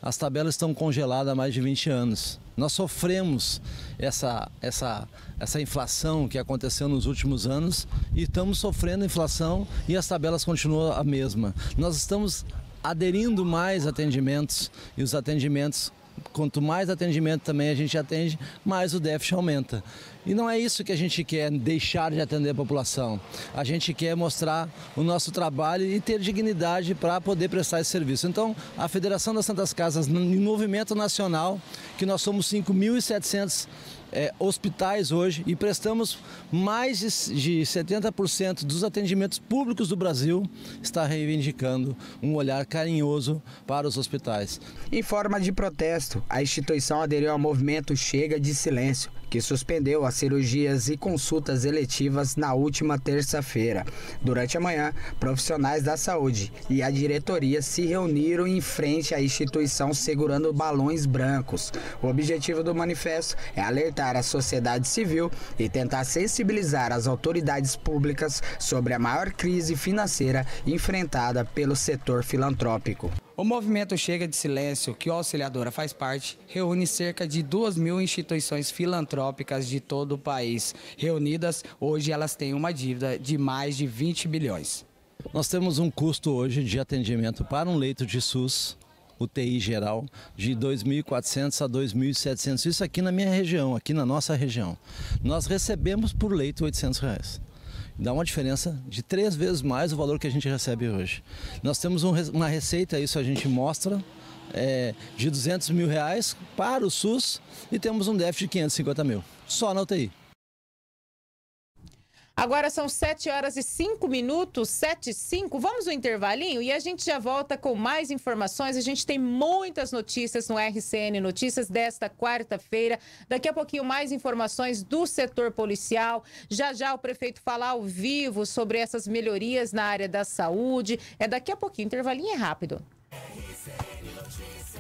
As tabelas estão congeladas há mais de vinte anos. Nós sofremos essa, essa, essa inflação que aconteceu nos últimos anos e estamos sofrendo inflação e as tabelas continuam a mesma. Nós estamos aderindo mais atendimentos e os atendimentos, quanto mais atendimento também a gente atende, mais o déficit aumenta. E não é isso que a gente quer, deixar de atender a população. A gente quer mostrar o nosso trabalho e ter dignidade para poder prestar esse serviço. Então, a Federação das Santas Casas, em movimento nacional, que nós somos cinco mil e setecentos é, hospitais hoje e prestamos mais de setenta por cento dos atendimentos públicos do Brasil, está reivindicando um olhar carinhoso para os hospitais. Em forma de protesto, a instituição aderiu ao movimento Chega de Silêncio, que suspendeu as cirurgias e consultas eletivas na última terça-feira. Durante a manhã, profissionais da saúde e a diretoria se reuniram em frente à instituição segurando balões brancos. O objetivo do manifesto é alertar a sociedade civil e tentar sensibilizar as autoridades públicas sobre a maior crise financeira enfrentada pelo setor filantrópico. O movimento Chega de Silêncio, que a Auxiliadora faz parte, reúne cerca de duas mil instituições filantrópicas de todo o país. Reunidas, hoje elas têm uma dívida de mais de vinte bilhões. Nós temos um custo hoje de atendimento para um leito de SUS, U T I geral, de dois mil e quatrocentos a dois mil e setecentos, isso aqui na minha região, aqui na nossa região. Nós recebemos por leito oitocentos reais. Dá uma diferença de três vezes mais o valor que a gente recebe hoje. Nós temos um, uma receita, isso a gente mostra, é, de duzentos mil reais para o SUS e temos um déficit de quinhentos e cinquenta mil, só na U T I. Agora são sete horas e cinco minutos, sete e cinco. Vamos ao intervalinho e a gente já volta com mais informações. A gente tem muitas notícias no R C N Notícias desta quarta-feira. Daqui a pouquinho mais informações do setor policial. Já já o prefeito fala ao vivo sobre essas melhorias na área da saúde. É daqui a pouquinho, intervalinho é rápido. R C N Notícias.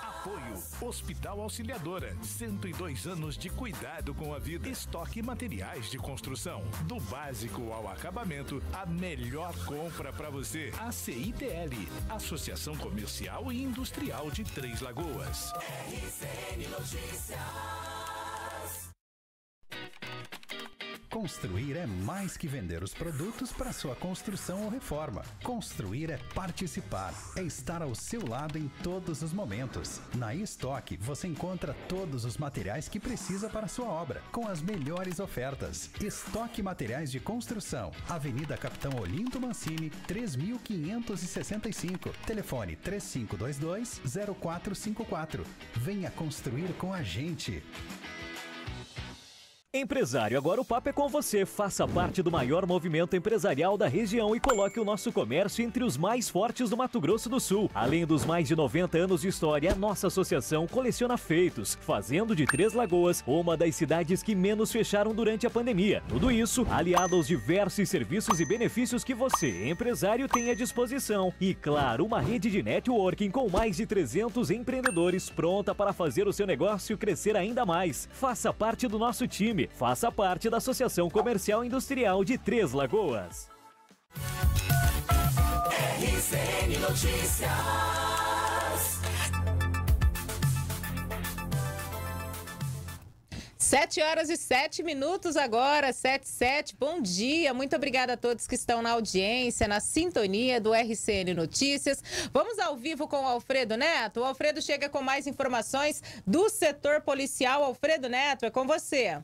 Apoio. Hospital Auxiliadora, cento e dois anos de cuidado com a vida. Estoque materiais de construção. Do básico ao acabamento, a melhor compra para você. A C I T L, Associação Comercial e Industrial de Três Lagoas. R C N Notícias. Construir é mais que vender os produtos para sua construção ou reforma. Construir é participar, é estar ao seu lado em todos os momentos. Na estoque você encontra todos os materiais que precisa para sua obra, com as melhores ofertas. Estoque Materiais de Construção, Avenida Capitão Olinto Mancini, três mil quinhentos e sessenta e cinco, telefone três cinco dois dois, zero quatro cinco quatro. Venha construir com a gente! Empresário, agora o papo é com você. Faça parte do maior movimento empresarial da região e coloque o nosso comércio entre os mais fortes do Mato Grosso do Sul. Além dos mais de noventa anos de história, a nossa associação coleciona feitos, fazendo de Três Lagoas uma das cidades que menos fecharam durante a pandemia. Tudo isso aliado aos diversos serviços e benefícios que você, empresário, tem à disposição. E claro, uma rede de networking com mais de trezentos empreendedores pronta para fazer o seu negócio crescer ainda mais. Faça parte do nosso time. Faça parte da Associação Comercial e Industrial de Três Lagoas. R C N Notícias. Sete horas e sete minutos agora, sete, sete. Bom dia, muito obrigada a todos que estão na audiência, na sintonia do R C N Notícias. Vamos ao vivo com o Alfredo Neto. O Alfredo chega com mais informações do setor policial. Alfredo Neto, é com você.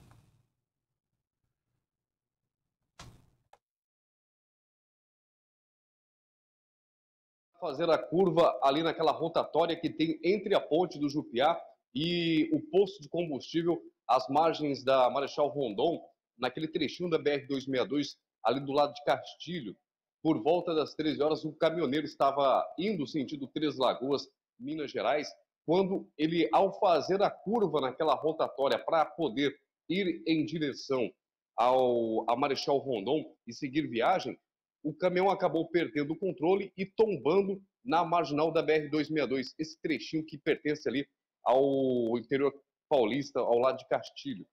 Fazer a curva ali naquela rotatória que tem entre a ponte do Jupiá e o posto de combustível às margens da Marechal Rondon, naquele trechinho da B R duzentos e sessenta e dois, ali do lado de Castilho. Por volta das treze horas, um caminhoneiro estava indo sentido Três Lagoas, Minas Gerais, quando ele, ao fazer a curva naquela rotatória para poder ir em direção ao a Marechal Rondon e seguir viagem, o caminhão acabou perdendo o controle e tombando na marginal da B R duzentos e sessenta e dois, esse trechinho que pertence ali ao interior paulista, ao lado de Castilho.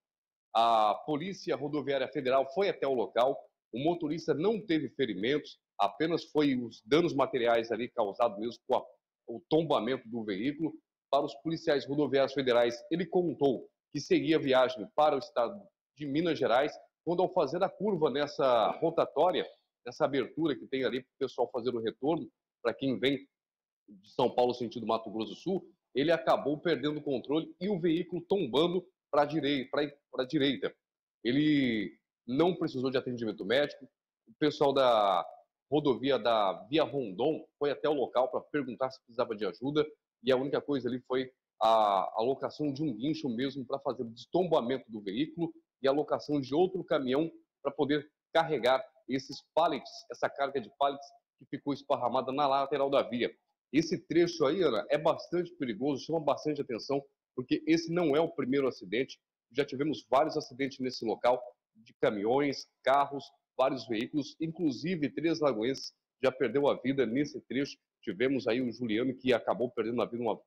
A Polícia Rodoviária Federal foi até o local, o motorista não teve ferimentos, apenas foi os danos materiais ali causados mesmo com a, o tombamento do veículo. Para os policiais rodoviários federais, ele contou que seguia a viagem para o estado de Minas Gerais, quando ao fazer a curva nessa rotatória, nessa abertura que tem ali para o pessoal fazer o retorno, para quem vem de São Paulo sentido Mato Grosso do Sul, ele acabou perdendo o controle e o veículo tombando para a direita. Ele não precisou de atendimento médico. O pessoal da rodovia da Via Rondon foi até o local para perguntar se precisava de ajuda e a única coisa ali foi a alocação de um guincho mesmo para fazer o destombamento do veículo e a alocação de outro caminhão para poder carregar esses pallets, essa carga de pallets que ficou esparramada na lateral da via. Esse trecho aí, Ana, é bastante perigoso, chama bastante atenção, porque esse não é o primeiro acidente. Já tivemos vários acidentes nesse local, de caminhões, carros, vários veículos, inclusive Três Lagoenses já perdeu a vida nesse trecho. Tivemos aí o Juliano, que acabou perdendo a vida no,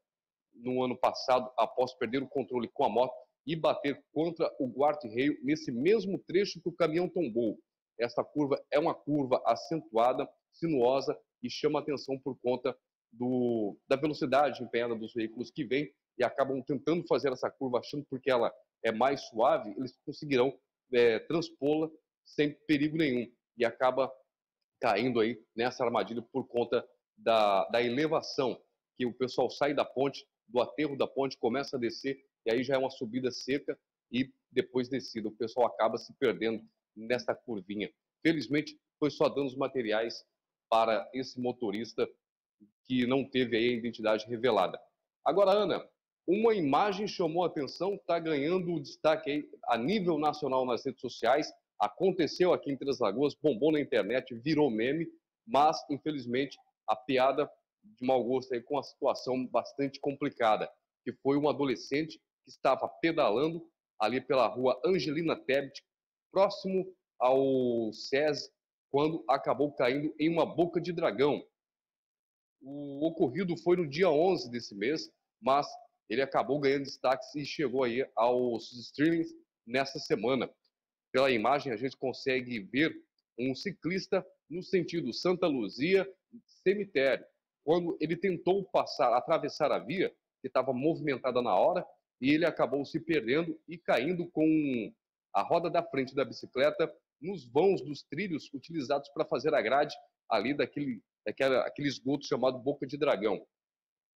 no ano passado, após perder o controle com a moto e bater contra o guarda-reio nesse mesmo trecho que o caminhão tombou. Essa curva é uma curva acentuada, sinuosa e chama atenção por conta do, da velocidade empenhada dos veículos que vêm e acabam tentando fazer essa curva, achando porque ela é mais suave, eles conseguirão é, transpô-la sem perigo nenhum e acaba caindo aí nessa armadilha por conta da, da elevação, que o pessoal sai da ponte, do aterro da ponte, começa a descer e aí já é uma subida seca e depois descida. O pessoal acaba se perdendo nesta curvinha. Felizmente, foi só danos materiais para esse motorista que não teve aí a identidade revelada. Agora, Ana, uma imagem chamou a atenção, está ganhando destaque aí a nível nacional nas redes sociais. Aconteceu aqui em Três Lagoas, bombou na internet, virou meme, mas, infelizmente, a piada de mau gosto aí com a situação bastante complicada, que foi um adolescente que estava pedalando ali pela rua Angelina Tebet, próximo ao SESI, quando acabou caindo em uma boca de dragão. O ocorrido foi no dia onze desse mês, mas ele acabou ganhando destaques e chegou aí aos streamings nesta semana. Pela imagem, a gente consegue ver um ciclista no sentido Santa Luzia, cemitério, quando ele tentou passar, atravessar a via, que estava movimentada na hora, e ele acabou se perdendo e caindo com a roda da frente da bicicleta nos vãos dos trilhos utilizados para fazer a grade ali daquele, daquela, aquele esgoto chamado Boca de Dragão.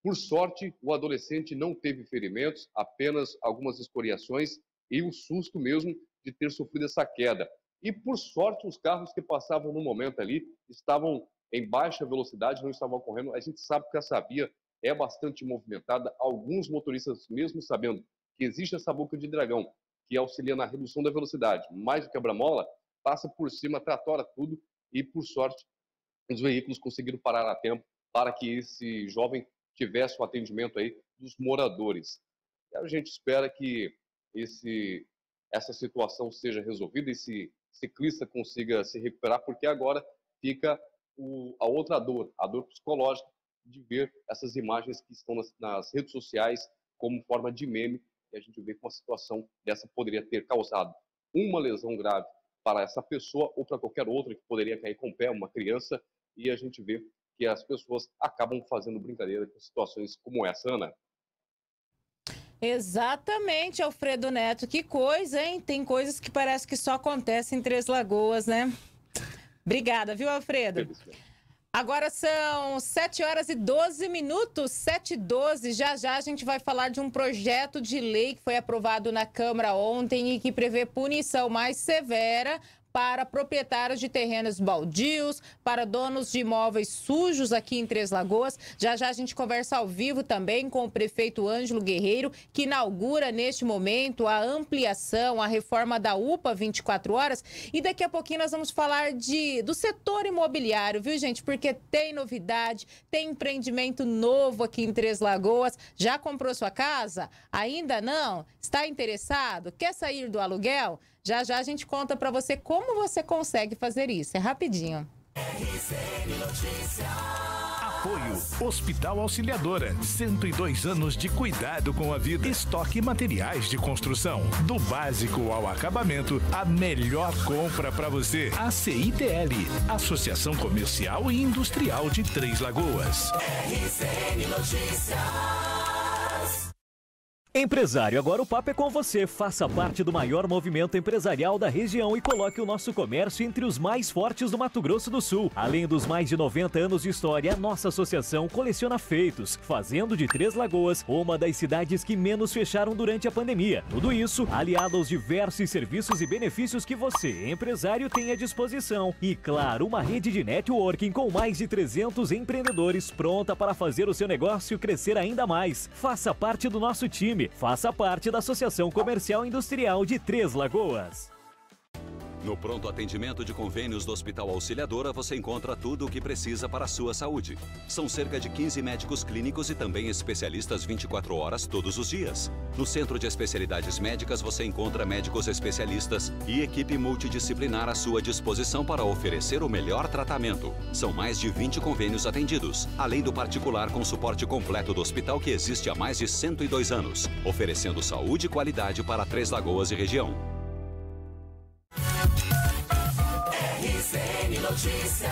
Por sorte, o adolescente não teve ferimentos, apenas algumas escoriações e o susto mesmo de ter sofrido essa queda. E, por sorte, os carros que passavam no momento ali estavam em baixa velocidade, não estavam correndo. A gente sabe que essa via é bastante movimentada. Alguns motoristas, mesmo sabendo que existe essa Boca de Dragão, que auxilia na redução da velocidade, mais do que quebra-mola, passa por cima, tratora tudo e, por sorte, os veículos conseguiram parar a tempo para que esse jovem tivesse o atendimento aí dos moradores. E a gente espera que esse, essa situação seja resolvida, esse ciclista consiga se recuperar, porque agora fica o, a outra dor, a dor psicológica de ver essas imagens que estão nas, nas redes sociais como forma de meme, e a gente vê que uma situação dessa poderia ter causado uma lesão grave para essa pessoa ou para qualquer outra que poderia cair com o pé, uma criança, e a gente vê que as pessoas acabam fazendo brincadeira com situações como essa, Ana. Exatamente, Alfredo Neto. Que coisa, hein? Tem coisas que parece que só acontecem em Três Lagoas, né? Obrigada, viu, Alfredo? Agora são sete horas e doze minutos, sete e doze. Já já a gente vai falar de um projeto de lei que foi aprovado na Câmara ontem e que prevê punição mais severa para proprietários de terrenos baldios, para donos de imóveis sujos aqui em Três Lagoas. Já já a gente conversa ao vivo também com o prefeito Ângelo Guerreiro, que inaugura neste momento a ampliação, a reforma da U P A vinte e quatro horas. E daqui a pouquinho nós vamos falar de, do setor imobiliário, viu, gente? Porque tem novidade, tem empreendimento novo aqui em Três Lagoas. Já comprou sua casa? Ainda não? Está interessado? Quer sair do aluguel? Já, já a gente conta para você como você consegue fazer isso. É rapidinho. R C N Notícias. Apoio Hospital Auxiliadora, cento e dois anos de cuidado com a vida. Estoque materiais de construção, do básico ao acabamento, a melhor compra para você. A C I T L, Associação Comercial e Industrial de Três Lagoas. R C N Notícias. Empresário, agora o papo é com você. Faça parte do maior movimento empresarial da região e coloque o nosso comércio entre os mais fortes do Mato Grosso do Sul. Além dos mais de noventa anos de história, a nossa associação coleciona feitos, fazendo de Três Lagoas uma das cidades que menos fecharam durante a pandemia. Tudo isso aliado aos diversos serviços e benefícios que você, empresário, tem à disposição. E claro, uma rede de networking com mais de trezentos empreendedores pronta para fazer o seu negócio crescer ainda mais. Faça parte do nosso time. Faça parte da Associação Comercial e Industrial de Três Lagoas. No pronto atendimento de convênios do Hospital Auxiliadora, você encontra tudo o que precisa para a sua saúde. São cerca de quinze médicos clínicos e também especialistas vinte e quatro horas todos os dias. No Centro de Especialidades Médicas, você encontra médicos especialistas e equipe multidisciplinar à sua disposição para oferecer o melhor tratamento. São mais de vinte convênios atendidos, além do particular com suporte completo do hospital que existe há mais de cento e dois anos, oferecendo saúde e qualidade para Três Lagoas e região. R C N Notícias.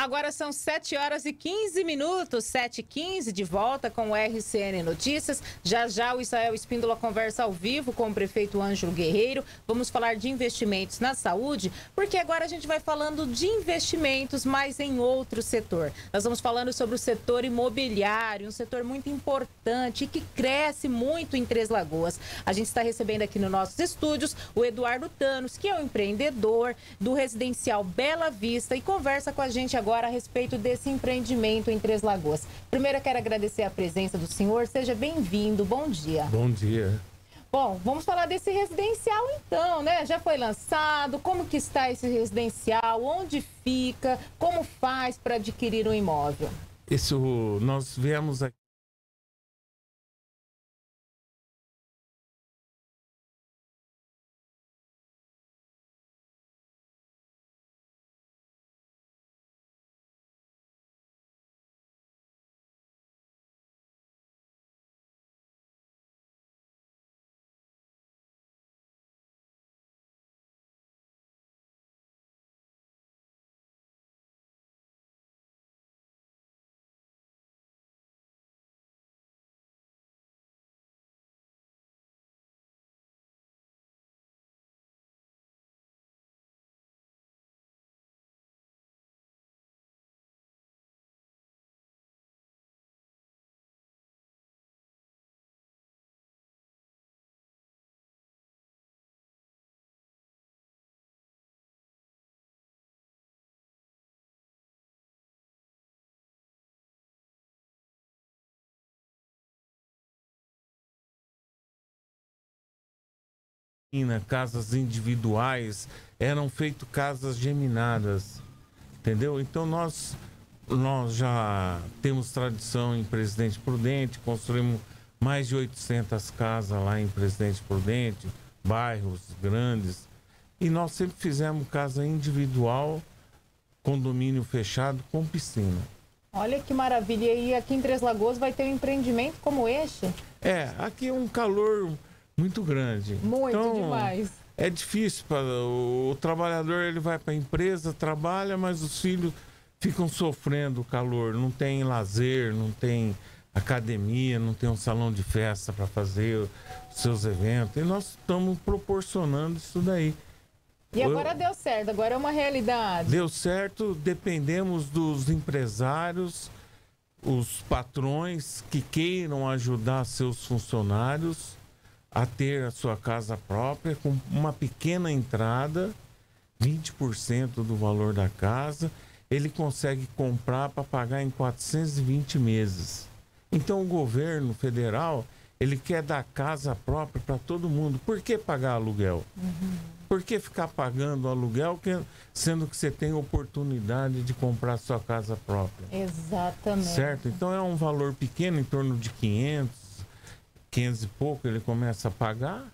Agora são sete horas e quinze minutos, sete e quinze, de volta com o R C N Notícias. Já já o Israel Espíndola conversa ao vivo com o prefeito Ângelo Guerreiro. Vamos falar de investimentos na saúde, porque agora a gente vai falando de investimentos, mas em outro setor. Nós vamos falando sobre o setor imobiliário, um setor muito importante e que cresce muito em Três Lagoas. A gente está recebendo aqui nos nossos estúdios o Eduardo Thanos, que é o empreendedor do residencial Bela Vista, e conversa com a gente agora. Agora a respeito desse empreendimento em Três Lagoas. Primeiro eu quero agradecer a presença do senhor, seja bem-vindo, bom dia. Bom dia. Bom, vamos falar desse residencial então, né? Já foi lançado, como que está esse residencial, onde fica, como faz para adquirir um imóvel? Isso, nós viemos aqui. casas individuais, eram feitas casas geminadas, entendeu? Então nós, nós já temos tradição em Presidente Prudente, construímos mais de oitocentas casas lá em Presidente Prudente, bairros grandes, e nós sempre fizemos casa individual, condomínio fechado com piscina. Olha que maravilha, e aqui em Três Lagoas vai ter um empreendimento como este? É, aqui é um calor muito grande. Muito, então, demais. É difícil, para o, o trabalhador, ele vai para a empresa, trabalha, mas os filhos ficam sofrendo o calor. Não tem lazer, não tem academia, não tem um salão de festa para fazer os seus eventos. E nós estamos proporcionando isso daí. E agora Eu, deu certo, agora é uma realidade. Deu certo, dependemos dos empresários, os patrões que queiram ajudar seus funcionários a ter a sua casa própria, com uma pequena entrada, vinte por cento do valor da casa, ele consegue comprar para pagar em quatrocentos e vinte meses. Então, o governo federal, ele quer dar casa própria para todo mundo. Por que pagar aluguel? Uhum. Por que ficar pagando aluguel, que, sendo que você tem oportunidade de comprar sua casa própria? Exatamente. Certo? Então, é um valor pequeno, em torno de quinhentos, quinhentos e pouco ele começa a pagar,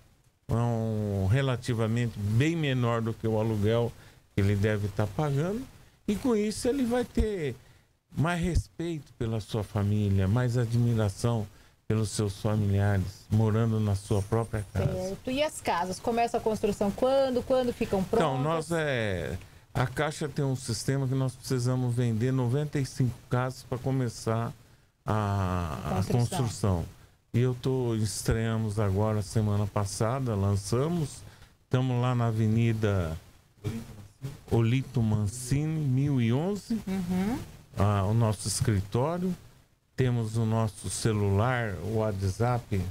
é um relativamente bem menor do que o aluguel que ele deve estar pagando, e com isso ele vai ter mais respeito pela sua família, mais admiração pelos seus familiares, morando na sua própria casa. Certo. E as casas? Começa a construção quando? Quando ficam prontas? Então, nós é... a Caixa tem um sistema que nós precisamos vender noventa e cinco casas para começar a, a construção. A construção. E eu tô, estreamos agora, semana passada, lançamos. Estamos lá na Avenida Olito Mancini, mil e onze, uhum. ah, o nosso escritório. Temos o nosso celular, o WhatsApp.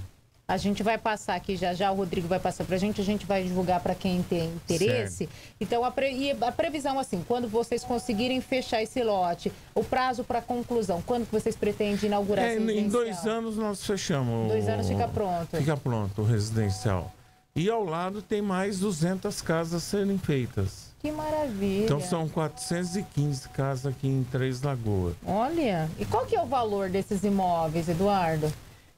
A gente vai passar aqui já já, o Rodrigo vai passar para a gente, a gente vai divulgar para quem tem interesse. Certo. Então, a, pre... e a previsão, assim, quando vocês conseguirem fechar esse lote, o prazo para conclusão, quando que vocês pretendem inaugurar esse é, residencial? Em dois anos nós fechamos. Dois anos fica pronto. Fica pronto o residencial. E ao lado tem mais duzentas casas serem feitas. Que maravilha. Então são quatrocentas e quinze casas aqui em Três Lagoas. Olha, e qual que é o valor desses imóveis, Eduardo?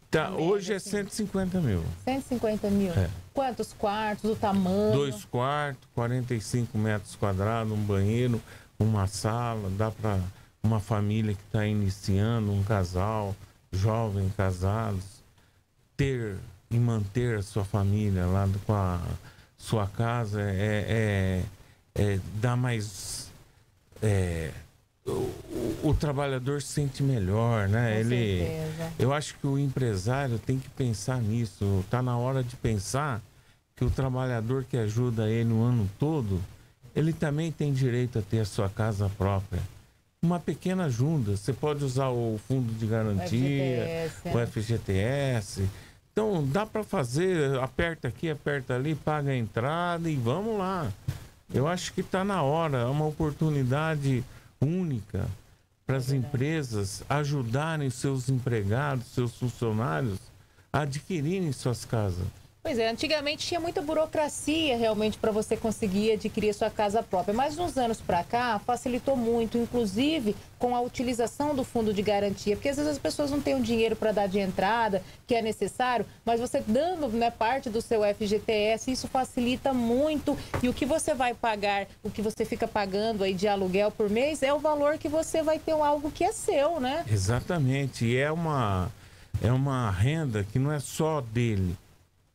Tá, hoje é cento e cinquenta mil. cento e cinquenta mil? É. Quantos quartos, o tamanho? Dois quartos, quarenta e cinco metros quadrados, um banheiro, uma sala. Dá para uma família que está iniciando, um casal, jovem, casados, ter e manter a sua família lá com a sua casa. É, é, é dá mais... É, O, o trabalhador se sente melhor, né? Com Ele, certeza. Eu acho que o empresário tem que pensar nisso. Está na hora de pensar que o trabalhador que ajuda ele o ano todo, ele também tem direito a ter a sua casa própria. Uma pequena ajuda. Você pode usar o fundo de garantia, o F G T S. O F G T S. Então, dá para fazer, aperta aqui, aperta ali, paga a entrada e vamos lá. Eu acho que está na hora. É uma oportunidade única para as empresas ajudarem seus empregados, seus funcionários a adquirirem suas casas. Pois é, antigamente tinha muita burocracia realmente para você conseguir adquirir sua casa própria, mas nos anos para cá facilitou muito, inclusive com a utilização do fundo de garantia, porque às vezes as pessoas não têm o dinheiro para dar de entrada, que é necessário, mas você dando, né, parte do seu F G T S, isso facilita muito, e o que você vai pagar, o que você fica pagando aí de aluguel por mês, é o valor que você vai ter algo que é seu, né? Exatamente, e é uma, é uma renda que não é só dele.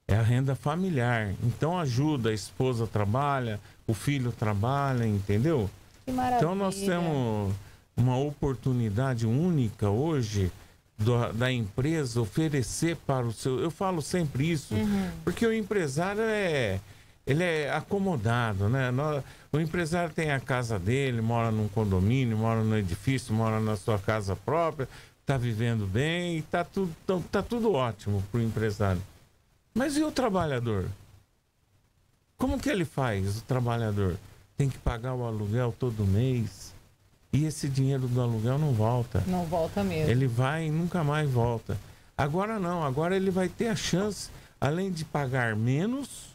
É a renda familiar. Então ajuda, a esposa trabalha, o filho trabalha, entendeu? Que maravilha. Então nós temos uma oportunidade única hoje do, da empresa oferecer para o seu... Eu falo sempre isso, uhum. porque o empresário é, ele é acomodado, né? O empresário tem a casa dele, mora num condomínio, mora no edifício, mora na sua casa própria, está vivendo bem, está tudo, tá tudo ótimo para o empresário. Mas e o trabalhador? Como que ele faz, o trabalhador? Tem que pagar o aluguel todo mês. E esse dinheiro do aluguel não volta. Não volta mesmo. Ele vai e nunca mais volta. Agora não, agora ele vai ter a chance, além de pagar menos,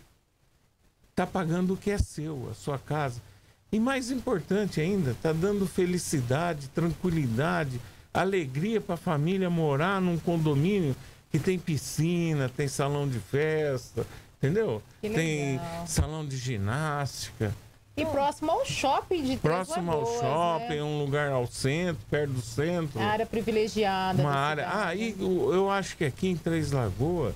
está pagando o que é seu, a sua casa. E mais importante ainda, está dando felicidade, tranquilidade, alegria para a família morar num condomínio que tem piscina, tem salão de festa, entendeu? Tem salão de ginástica. E próximo ao shopping de Três Lagoas. Próximo ao shopping, né? Um lugar ao centro, perto do centro. Uma área privilegiada. Uma área... Ah, e eu acho que aqui em Três Lagoas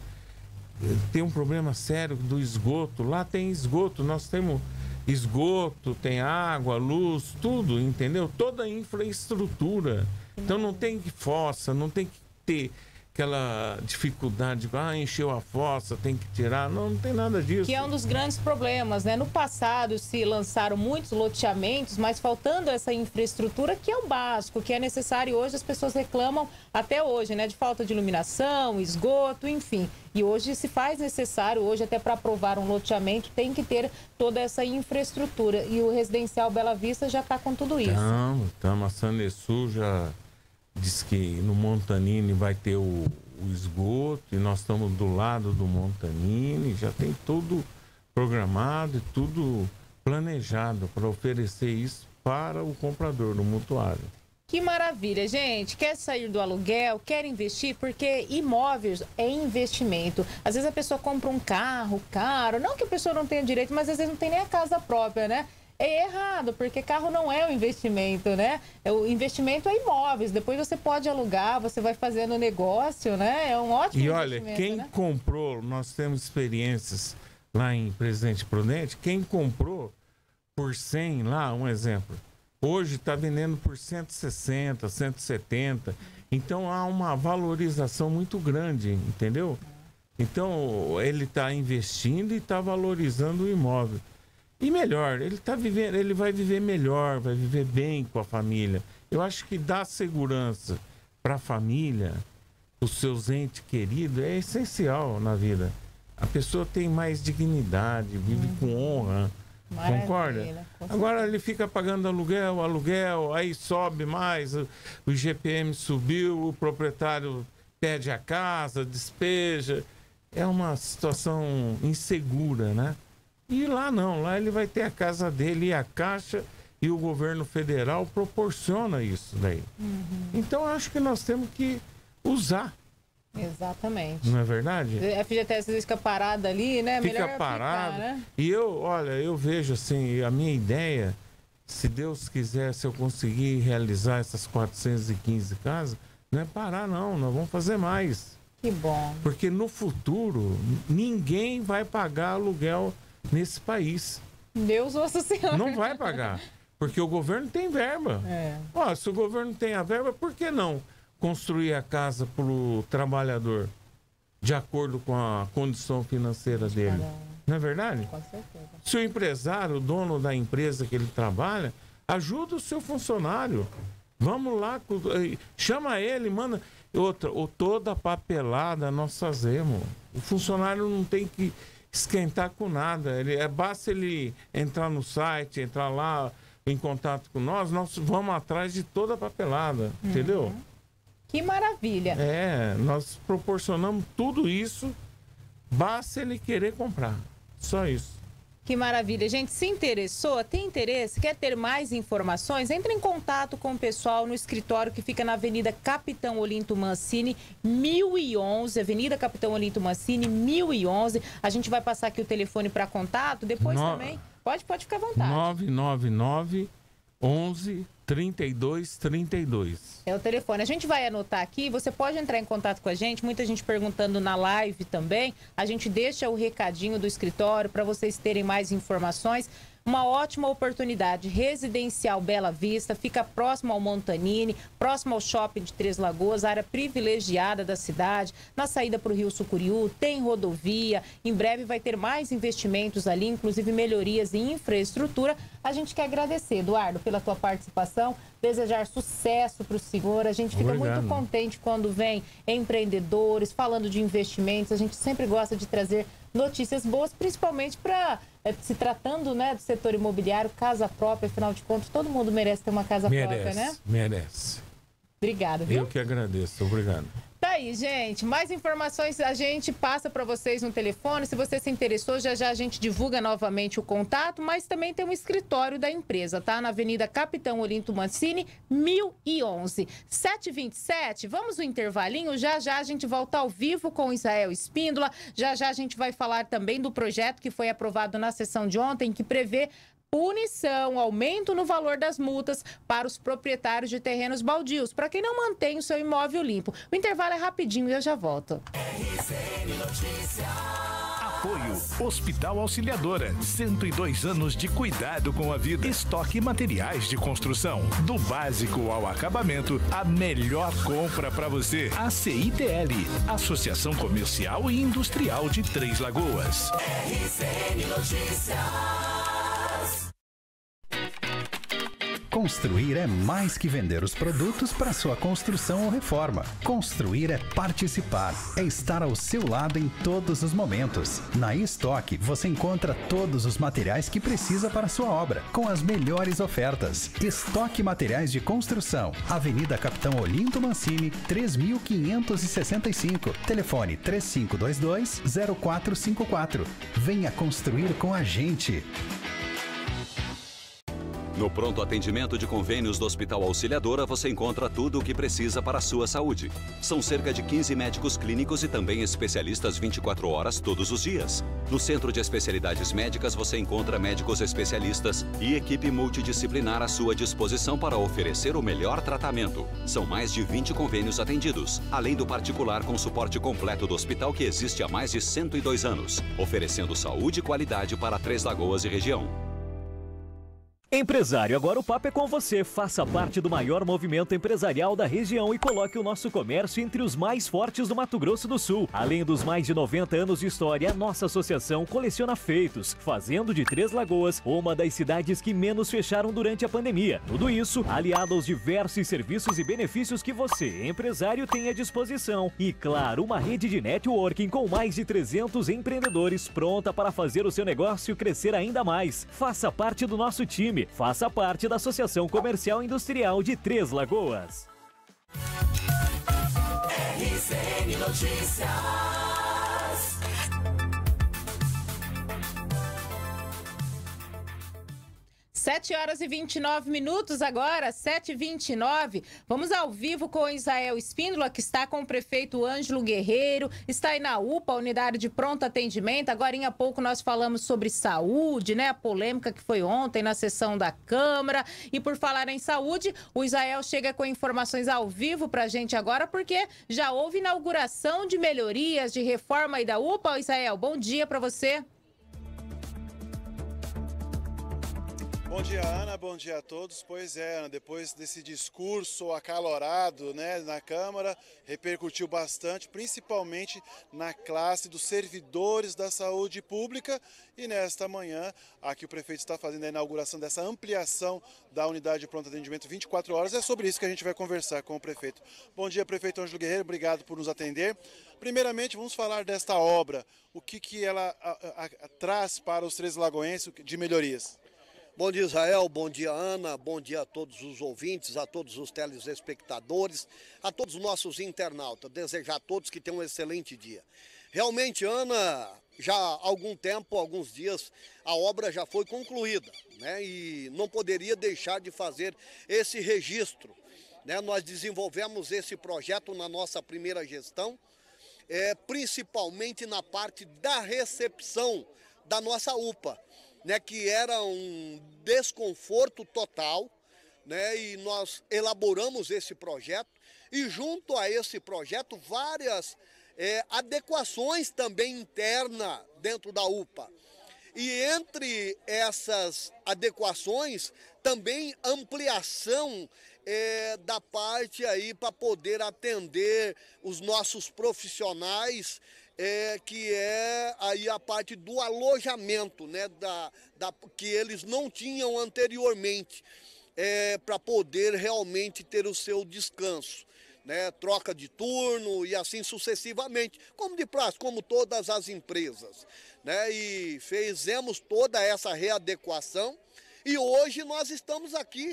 tem um problema sério do esgoto. Lá tem esgoto, nós temos esgoto, tem água, luz, tudo, entendeu? Toda a infraestrutura. Então não tem que fossa, não tem que ter... aquela dificuldade, ah, encheu a fossa, tem que tirar, não, não tem nada disso. Que é um dos grandes problemas, né? No passado se lançaram muitos loteamentos, mas faltando essa infraestrutura que é o básico, que é necessário hoje, as pessoas reclamam até hoje, né? De falta de iluminação, esgoto, enfim. E hoje se faz necessário, hoje até para aprovar um loteamento, tem que ter toda essa infraestrutura. E o residencial Bela Vista já está com tudo isso. Não, então, a Sanessu já... diz que no Montanini vai ter o, o esgoto e nós estamos do lado do Montanini, já tem tudo programado e tudo planejado para oferecer isso para o comprador do mutuário. Que maravilha, gente. Quer sair do aluguel, quer investir, porque imóveis é investimento. Às vezes a pessoa compra um carro caro, não que a pessoa não tenha direito, mas às vezes não tem nem a casa própria, né? É errado, porque carro não é um investimento, né? O investimento é imóveis, depois você pode alugar, você vai fazendo negócio, né? É um ótimo investimento. E olha, quem né? comprou, nós temos experiências lá em Presidente Prudente, quem comprou por cem, lá um exemplo, hoje está vendendo por cento e sessenta, cento e setenta, então há uma valorização muito grande, entendeu? Então, ele está investindo e está valorizando o imóvel. E melhor, ele tá vivendo, ele vai viver melhor, vai viver bem com a família. Eu acho que dar segurança para a família, os seus entes queridos, é essencial na vida. A pessoa tem mais dignidade, vive hum. com honra, maravilha, concorda? Agora ele fica pagando aluguel, aluguel, aí sobe mais, o I G P M subiu, o proprietário perde a casa, despeja. É uma situação insegura, né? E lá não, lá ele vai ter a casa dele e a Caixa e o governo federal proporciona isso daí. Uhum. Então, acho que nós temos que usar. Exatamente. Não é verdade? A F G T S às vezes fica parada ali, né? Fica melhor parada. Aplicar, né? E eu, olha, eu vejo assim, a minha ideia, se Deus quiser, se eu conseguir realizar essas quatrocentas e quinze casas, não é parar não, nós vamos fazer mais. Que bom. Porque no futuro, ninguém vai pagar aluguel nesse país. Deus Nossa Senhora. Não vai pagar, porque o governo tem verba. É. Ó, se o governo tem a verba, por que não construir a casa para o trabalhador de acordo com a condição financeira dele? Não é verdade? Com certeza. Se o empresário, o dono da empresa que ele trabalha, ajuda o seu funcionário. Vamos lá, chama ele, manda... Outra, ou toda papelada nós fazemos. O funcionário não tem que esquentar com nada, ele, é, basta ele entrar no site, entrar lá em contato com nós, nós vamos atrás de toda a papelada, uhum. entendeu? Que maravilha! É, nós proporcionamos tudo isso, basta ele querer comprar, só isso. Que maravilha, gente. Se interessou, tem interesse, quer ter mais informações, entre em contato com o pessoal no escritório que fica na Avenida Capitão Olinto Mancini, mil e onze, Avenida Capitão Olinto Mancini, mil e onze. A gente vai passar aqui o telefone para contato, depois no... também, pode, pode ficar à vontade. nove nove nove, onze, trinta e dois, trinta e dois. É o telefone. A gente vai anotar aqui, você pode entrar em contato com a gente, muita gente perguntando na live também. A gente deixa o recadinho do escritório para vocês terem mais informações. Uma ótima oportunidade. Residencial Bela Vista, fica próximo ao Montanini, próximo ao shopping de Três Lagoas, área privilegiada da cidade, na saída para o Rio Sucuriú, tem rodovia, em breve vai ter mais investimentos ali, inclusive melhorias em infraestrutura. A gente quer agradecer, Eduardo, pela tua participação, desejar sucesso para o senhor. A gente fica Obrigado. muito contente quando vem empreendedores falando de investimentos, a gente sempre gosta de trazer notícias boas, principalmente para se tratando, né, do setor imobiliário, casa própria, afinal de contas, todo mundo merece ter uma casa merece, própria, né? Merece, merece. Obrigada, viu? Eu que agradeço, obrigado. Tá aí. aí, gente. Mais informações a gente passa para vocês no telefone. Se você se interessou, já já a gente divulga novamente o contato, mas também tem um escritório da empresa, tá? Na Avenida Capitão Olinto Mancini, mil e onze. sete e vinte e sete, vamos no intervalinho. Já já a gente volta ao vivo com Israel Espíndola. Já já a gente vai falar também do projeto que foi aprovado na sessão de ontem, que prevê punição, aumento no valor das multas para os proprietários de terrenos baldios, para quem não mantém o seu imóvel limpo. O intervalo é rapidinho e eu já volto. R C N Notícias. Apoio Hospital Auxiliadora, cento e dois anos de cuidado com a vida. Estoque e materiais de construção, do básico ao acabamento, a melhor compra para você. A C I T L, Associação Comercial e Industrial de Três Lagoas. R C N Notícias. Construir é mais que vender os produtos para sua construção ou reforma. Construir é participar, é estar ao seu lado em todos os momentos. Na estoque você encontra todos os materiais que precisa para sua obra, com as melhores ofertas. Estoque Materiais de Construção, Avenida Capitão Olinto Mancini, três mil quinhentos e sessenta e cinco, telefone três cinco dois dois, zero quatro cinco quatro. Venha construir com a gente! No pronto atendimento de convênios do Hospital Auxiliadora, você encontra tudo o que precisa para a sua saúde. São cerca de quinze médicos clínicos e também especialistas vinte e quatro horas todos os dias. No Centro de Especialidades Médicas, você encontra médicos especialistas e equipe multidisciplinar à sua disposição para oferecer o melhor tratamento. São mais de vinte convênios atendidos, além do particular com suporte completo do hospital que existe há mais de cento e dois anos, oferecendo saúde e qualidade para Três Lagoas e região. Empresário, agora o papo é com você. Faça parte do maior movimento empresarial da região e coloque o nosso comércio entre os mais fortes do Mato Grosso do Sul. Além dos mais de noventa anos de história, a nossa associação coleciona feitos, fazendo de Três Lagoas uma das cidades que menos fecharam durante a pandemia. Tudo isso aliado aos diversos serviços e benefícios que você, empresário, tem à disposição. E claro, uma rede de networking com mais de trezentos empreendedores pronta para fazer o seu negócio crescer ainda mais. Faça parte do nosso time. Faça parte da Associação Comercial e Industrial de Três Lagoas. R C N Notícias. sete horas e vinte e nove minutos agora, sete e vinte e nove. Vamos ao vivo com Israel Espíndola, que está com o prefeito Ângelo Guerreiro, está aí na U P A, unidade de pronto atendimento. Agora em pouco nós falamos sobre saúde, né? A polêmica que foi ontem na sessão da Câmara. E por falar em saúde, o Israel chega com informações ao vivo para a gente agora, porque já houve inauguração de melhorias, de reforma aí da U P A. Israel, bom dia para você. Bom dia, Ana. Bom dia a todos. Pois é, Ana, depois desse discurso acalorado, né, na Câmara, repercutiu bastante, principalmente na classe dos servidores da saúde pública. E nesta manhã, aqui o prefeito está fazendo a inauguração dessa ampliação da unidade de pronto atendimento vinte e quatro horas. É sobre isso que a gente vai conversar com o prefeito. Bom dia, prefeito Ângelo Guerreiro. Obrigado por nos atender. Primeiramente, vamos falar desta obra. O que, que ela a, a, a, traz para os Três Lagoenses de melhorias? Bom dia, Israel, bom dia, Ana, bom dia a todos os ouvintes, a todos os telespectadores, a todos os nossos internautas. Desejar a todos que tenham um excelente dia. Realmente, Ana, já há algum tempo, alguns dias, a obra já foi concluída, né? E não poderia deixar de fazer esse registro, né? Nós desenvolvemos esse projeto na nossa primeira gestão, é, principalmente na parte da recepção da nossa U P A. Né, que era um desconforto total, né, e nós elaboramos esse projeto e junto a esse projeto várias é, adequações também interna dentro da U P A. E entre essas adequações também ampliação é, da parte aí para poder atender os nossos profissionais, É, que é aí a parte do alojamento, né, da, da, que eles não tinham anteriormente, é, para poder realmente ter o seu descanso, né, troca de turno e assim sucessivamente, como de praxe, como todas as empresas, né, e fizemos toda essa readequação e hoje nós estamos aqui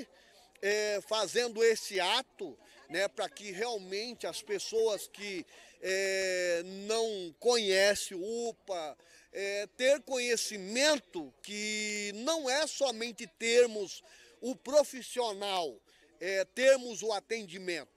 é, fazendo esse ato né, para que realmente as pessoas que é, não conhecem o U P A, é, ter conhecimento que não é somente termos o profissional, é, termos o atendimento,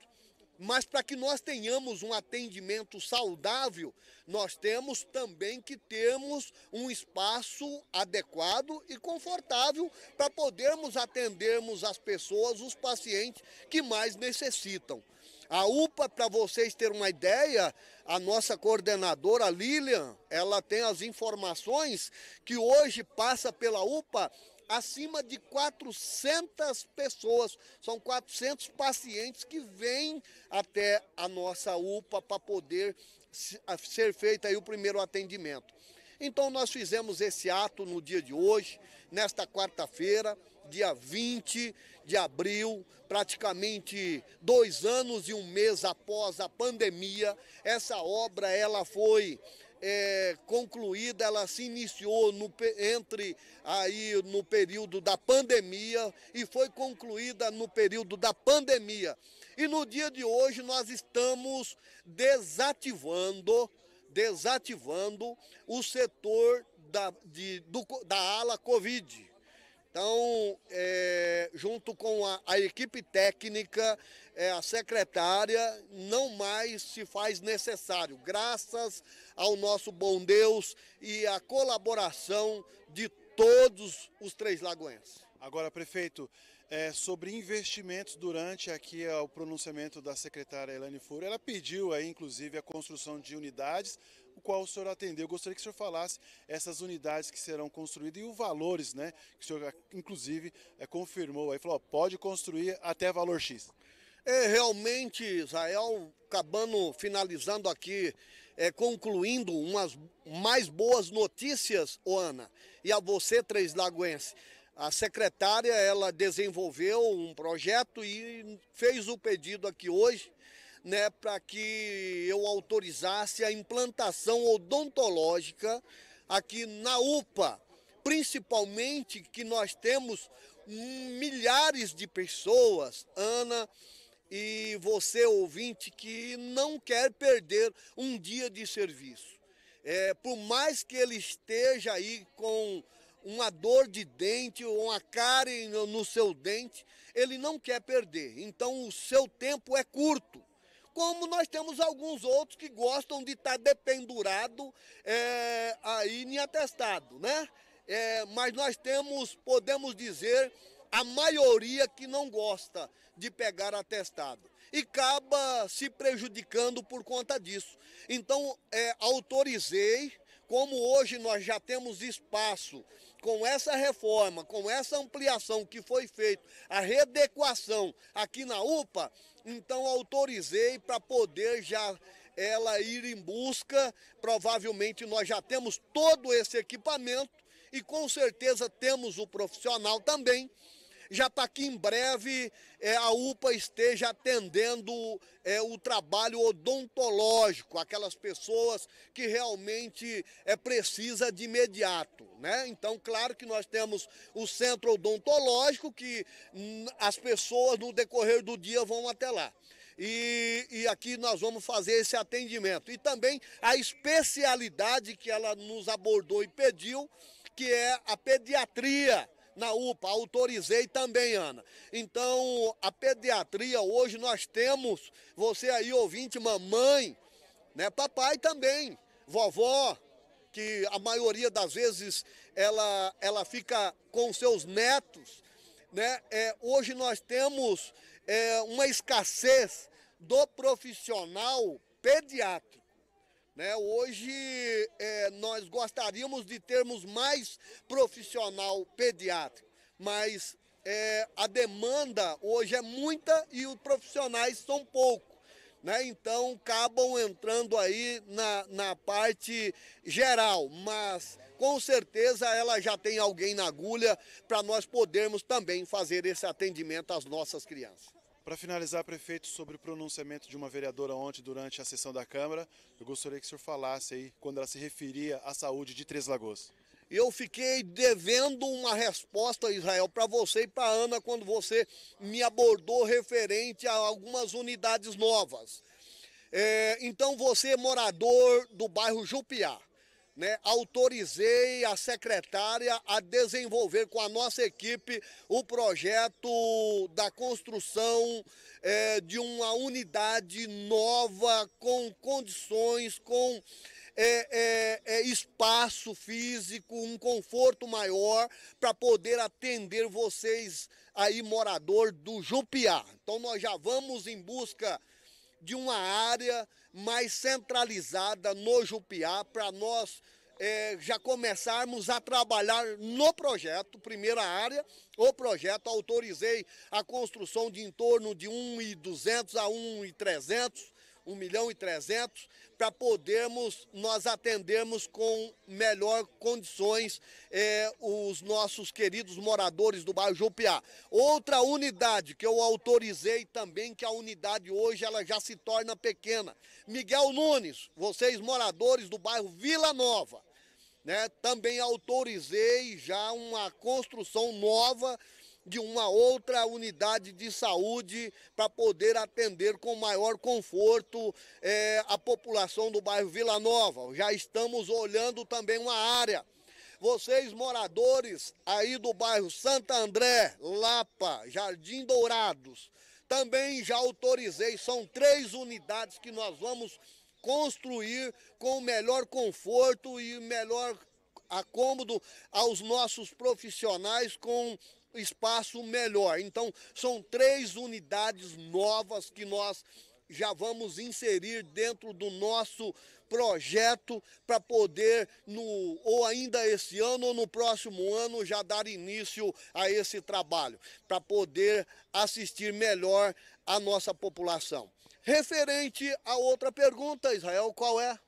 mas para que nós tenhamos um atendimento saudável, nós temos também que termos um espaço adequado e confortável para podermos atendermos as pessoas, os pacientes que mais necessitam. A U P A, para vocês terem uma ideia, a nossa coordenadora Lilian, ela tem as informações que hoje passa pela U P A acima de quatrocentas pessoas, são quatrocentos pacientes que vêm até a nossa U P A para poder ser feito aí o primeiro atendimento. Então nós fizemos esse ato no dia de hoje, nesta quarta-feira, dia vinte de abril, praticamente dois anos e um mês após a pandemia. Essa obra ela foi É, concluída, ela se iniciou no, entre aí no período da pandemia e foi concluída no período da pandemia. E no dia de hoje nós estamos desativando, desativando o setor da, de, do, da ala Covid. Então, é, junto com a, a equipe técnica, é, a secretária, não mais se faz necessário. Graças ao nosso bom Deus e à colaboração de todos os três lagoenses. Agora, prefeito, é, sobre investimentos, durante aqui o pronunciamento da secretária Elaine Furo, ela pediu aí, inclusive, a construção de unidades, o qual o senhor atendeu. Eu gostaria que o senhor falasse essas unidades que serão construídas e os valores, né, que o senhor, inclusive, é, confirmou aí, falou, ó, pode construir até valor X. É, realmente, Israel, acabando, finalizando aqui, é, concluindo umas mais boas notícias, Ana, e a você, Três Lagoense. A secretária, ela desenvolveu um projeto e fez o pedido aqui hoje, né, para que eu autorizasse a implantação odontológica aqui na U P A, principalmente que nós temos milhares de pessoas, Ana, e você ouvinte, que não quer perder um dia de serviço. É, por mais que ele esteja aí com uma dor de dente ou uma cárie no seu dente, ele não quer perder, então o seu tempo é curto. Como nós temos alguns outros que gostam de estar dependurado é, aí em atestado, né? É, mas nós temos, podemos dizer, a maioria que não gosta de pegar atestado e acaba se prejudicando por conta disso. Então, é, autorizei, como hoje nós já temos espaço, com essa reforma, com essa ampliação que foi feita, a readequação aqui na U P A, então autorizei para poder já ela ir em busca. Provavelmente nós já temos todo esse equipamento e com certeza temos o profissional também, já para que em breve é, a U P A esteja atendendo é, o trabalho odontológico, aquelas pessoas que realmente é, precisa de imediato, né? Então, claro que nós temos o centro odontológico, que hum, as pessoas no decorrer do dia vão até lá. E, e aqui nós vamos fazer esse atendimento. E também a especialidade que ela nos abordou e pediu, que é a pediatria. Na U P A, autorizei também, Ana. Então, a pediatria hoje nós temos, você aí ouvinte, mamãe, né, papai também, vovó, que a maioria das vezes ela, ela fica com seus netos, né? É, hoje nós temos é, uma escassez do profissional pediátrico. Né, hoje é, nós gostaríamos de termos mais profissional pediátrico, mas é, a demanda hoje é muita e os profissionais são poucos, né, então acabam entrando aí na, na parte geral, mas com certeza ela já tem alguém na agulha para nós podermos também fazer esse atendimento às nossas crianças. Para finalizar, prefeito, sobre o pronunciamento de uma vereadora ontem durante a sessão da Câmara, eu gostaria que o senhor falasse aí quando ela se referia à saúde de Três Lagoas. eu fiquei devendo uma resposta, Israel, para você e para a Ana, quando você me abordou referente a algumas unidades novas. É, então, você morador do bairro Jupiá, né, autorizei a secretária a desenvolver com a nossa equipe o projeto da construção é, de uma unidade nova com condições, com é, é, é, espaço físico, um conforto maior para poder atender vocês aí, morador do Jupiá. Então nós já vamos em busca de uma área mais centralizada no Jupiá, para nós é, já começarmos a trabalhar no projeto, primeira área, o projeto. Autorizei a construção de em torno de um milhão e duzentos a um milhão e trezentos, um milhão e trezentos, para podermos nós atendermos com melhor condições é, os nossos queridos moradores do bairro Jupiá. Outra unidade que eu autorizei também, que a unidade hoje ela já se torna pequena, Miguel Nunes, vocês moradores do bairro Vila Nova, né? Também autorizei já uma construção nova de uma outra unidade de saúde para poder atender com maior conforto é, a população do bairro Vila Nova. Já estamos olhando também uma área. Vocês moradores aí do bairro Santo André, Lapa, Jardim Dourados, também já autorizei, são três unidades que nós vamos construir com o melhor conforto e melhor acômodo aos nossos profissionais, com espaço melhor. Então são três unidades novas que nós já vamos inserir dentro do nosso projeto para poder, no, ou ainda esse ano ou no próximo ano, já dar início a esse trabalho, para poder assistir melhor a nossa população. Referente a outra pergunta, Israel, qual é?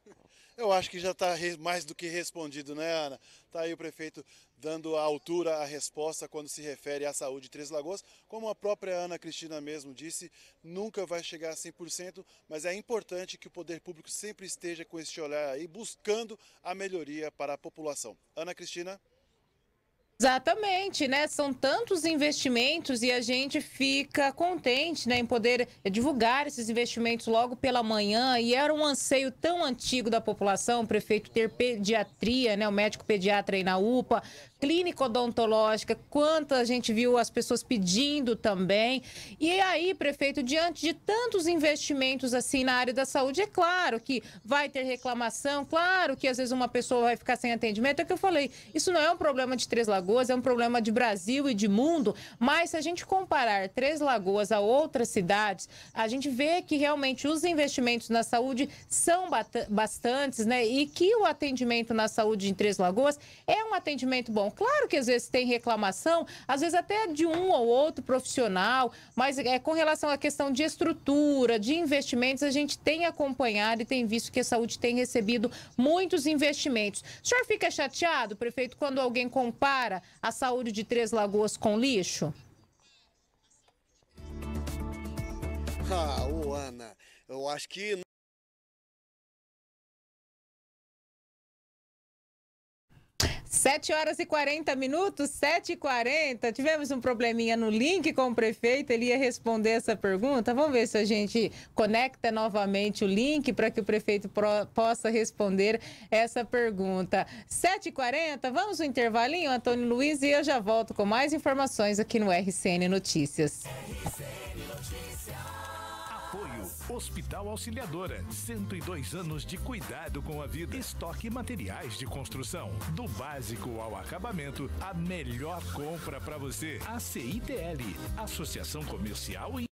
Eu acho que já está mais do que respondido, né, Ana? Está aí o prefeito dando a altura à resposta quando se refere à saúde de Três Lagoas. Como a própria Ana Cristina mesmo disse, nunca vai chegar a cem por cento, mas é importante que o poder público sempre esteja com este olhar aí, buscando a melhoria para a população. Ana Cristina? Exatamente, né? São tantos investimentos e a gente fica contente, né, em poder divulgar esses investimentos logo pela manhã. E era um anseio tão antigo da população, o prefeito ter pediatria, né, o médico pediatra aí na U P A, clínica odontológica, quanto a gente viu as pessoas pedindo também. E aí, prefeito, diante de tantos investimentos assim na área da saúde, é claro que vai ter reclamação, claro que às vezes uma pessoa vai ficar sem atendimento. É o que eu falei, isso não é um problema de Três Lagoas, é um problema de Brasil e de mundo, mas se a gente comparar Três Lagoas a outras cidades, a gente vê que realmente os investimentos na saúde são bastantes, né? E que o atendimento na saúde em Três Lagoas é um atendimento bom. Claro que às vezes tem reclamação, às vezes até de um ou outro profissional, mas é, com relação à questão de estrutura, de investimentos, a gente tem acompanhado e tem visto que a saúde tem recebido muitos investimentos. O senhor fica chateado, prefeito, quando alguém compara a saúde de Três Lagoas com lixo? Ah, ô Ana, eu acho que... sete horas e quarenta minutos, sete e quarenta. Tivemos um probleminha no link com o prefeito, ele ia responder essa pergunta. Vamos ver se a gente conecta novamente o link para que o prefeito pro, possa responder essa pergunta. sete e quarenta, vamos no intervalinho, Antônio Luiz, e eu já volto com mais informações aqui no R C N Notícias. R C N Notícias. Hospital Auxiliadora, cento e dois anos de cuidado com a vida. Estoque materiais de construção, do básico ao acabamento, a melhor compra para você. A C I T L, Associação Comercial e...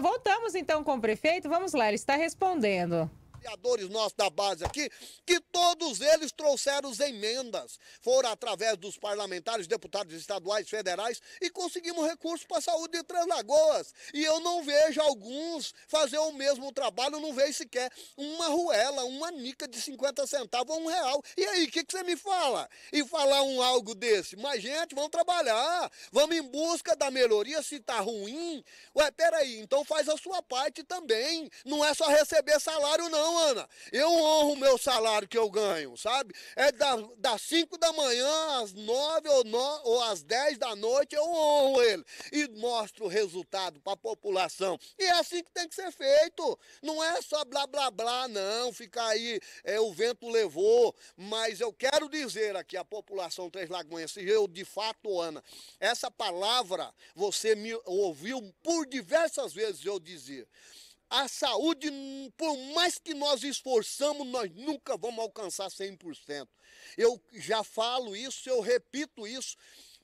Voltamos então com o prefeito, vamos lá, ele está respondendo. Vereadores nossos da base aqui, que todos eles trouxeram as emendas, foram através dos parlamentares, deputados estaduais, federais, e conseguimos recursos para a saúde de Três Lagoas. E eu não vejo alguns fazer o mesmo trabalho, não vejo sequer uma ruela, uma nica de cinquenta centavos ou um real. E aí, o que, que você me fala? E falar um algo desse? Mas, gente, vamos trabalhar, vamos em busca da melhoria. Se está ruim, ué, peraí, então faz a sua parte também. Não é só receber salário, não. Ana, eu honro o meu salário que eu ganho, sabe? É das cinco da manhã às nove ou, no, ou às dez da noite, eu honro ele e mostro o resultado para a população. E é assim que tem que ser feito. Não é só blá, blá, blá, não. Ficar aí, é, o vento levou. Mas eu quero dizer aqui à população Três Lagoas, eu de fato, Ana, essa palavra você me ouviu por diversas vezes eu dizer. A saúde, por mais que nós esforçamos, nós nunca vamos alcançar cem por cento. Eu já falo isso, eu repito isso.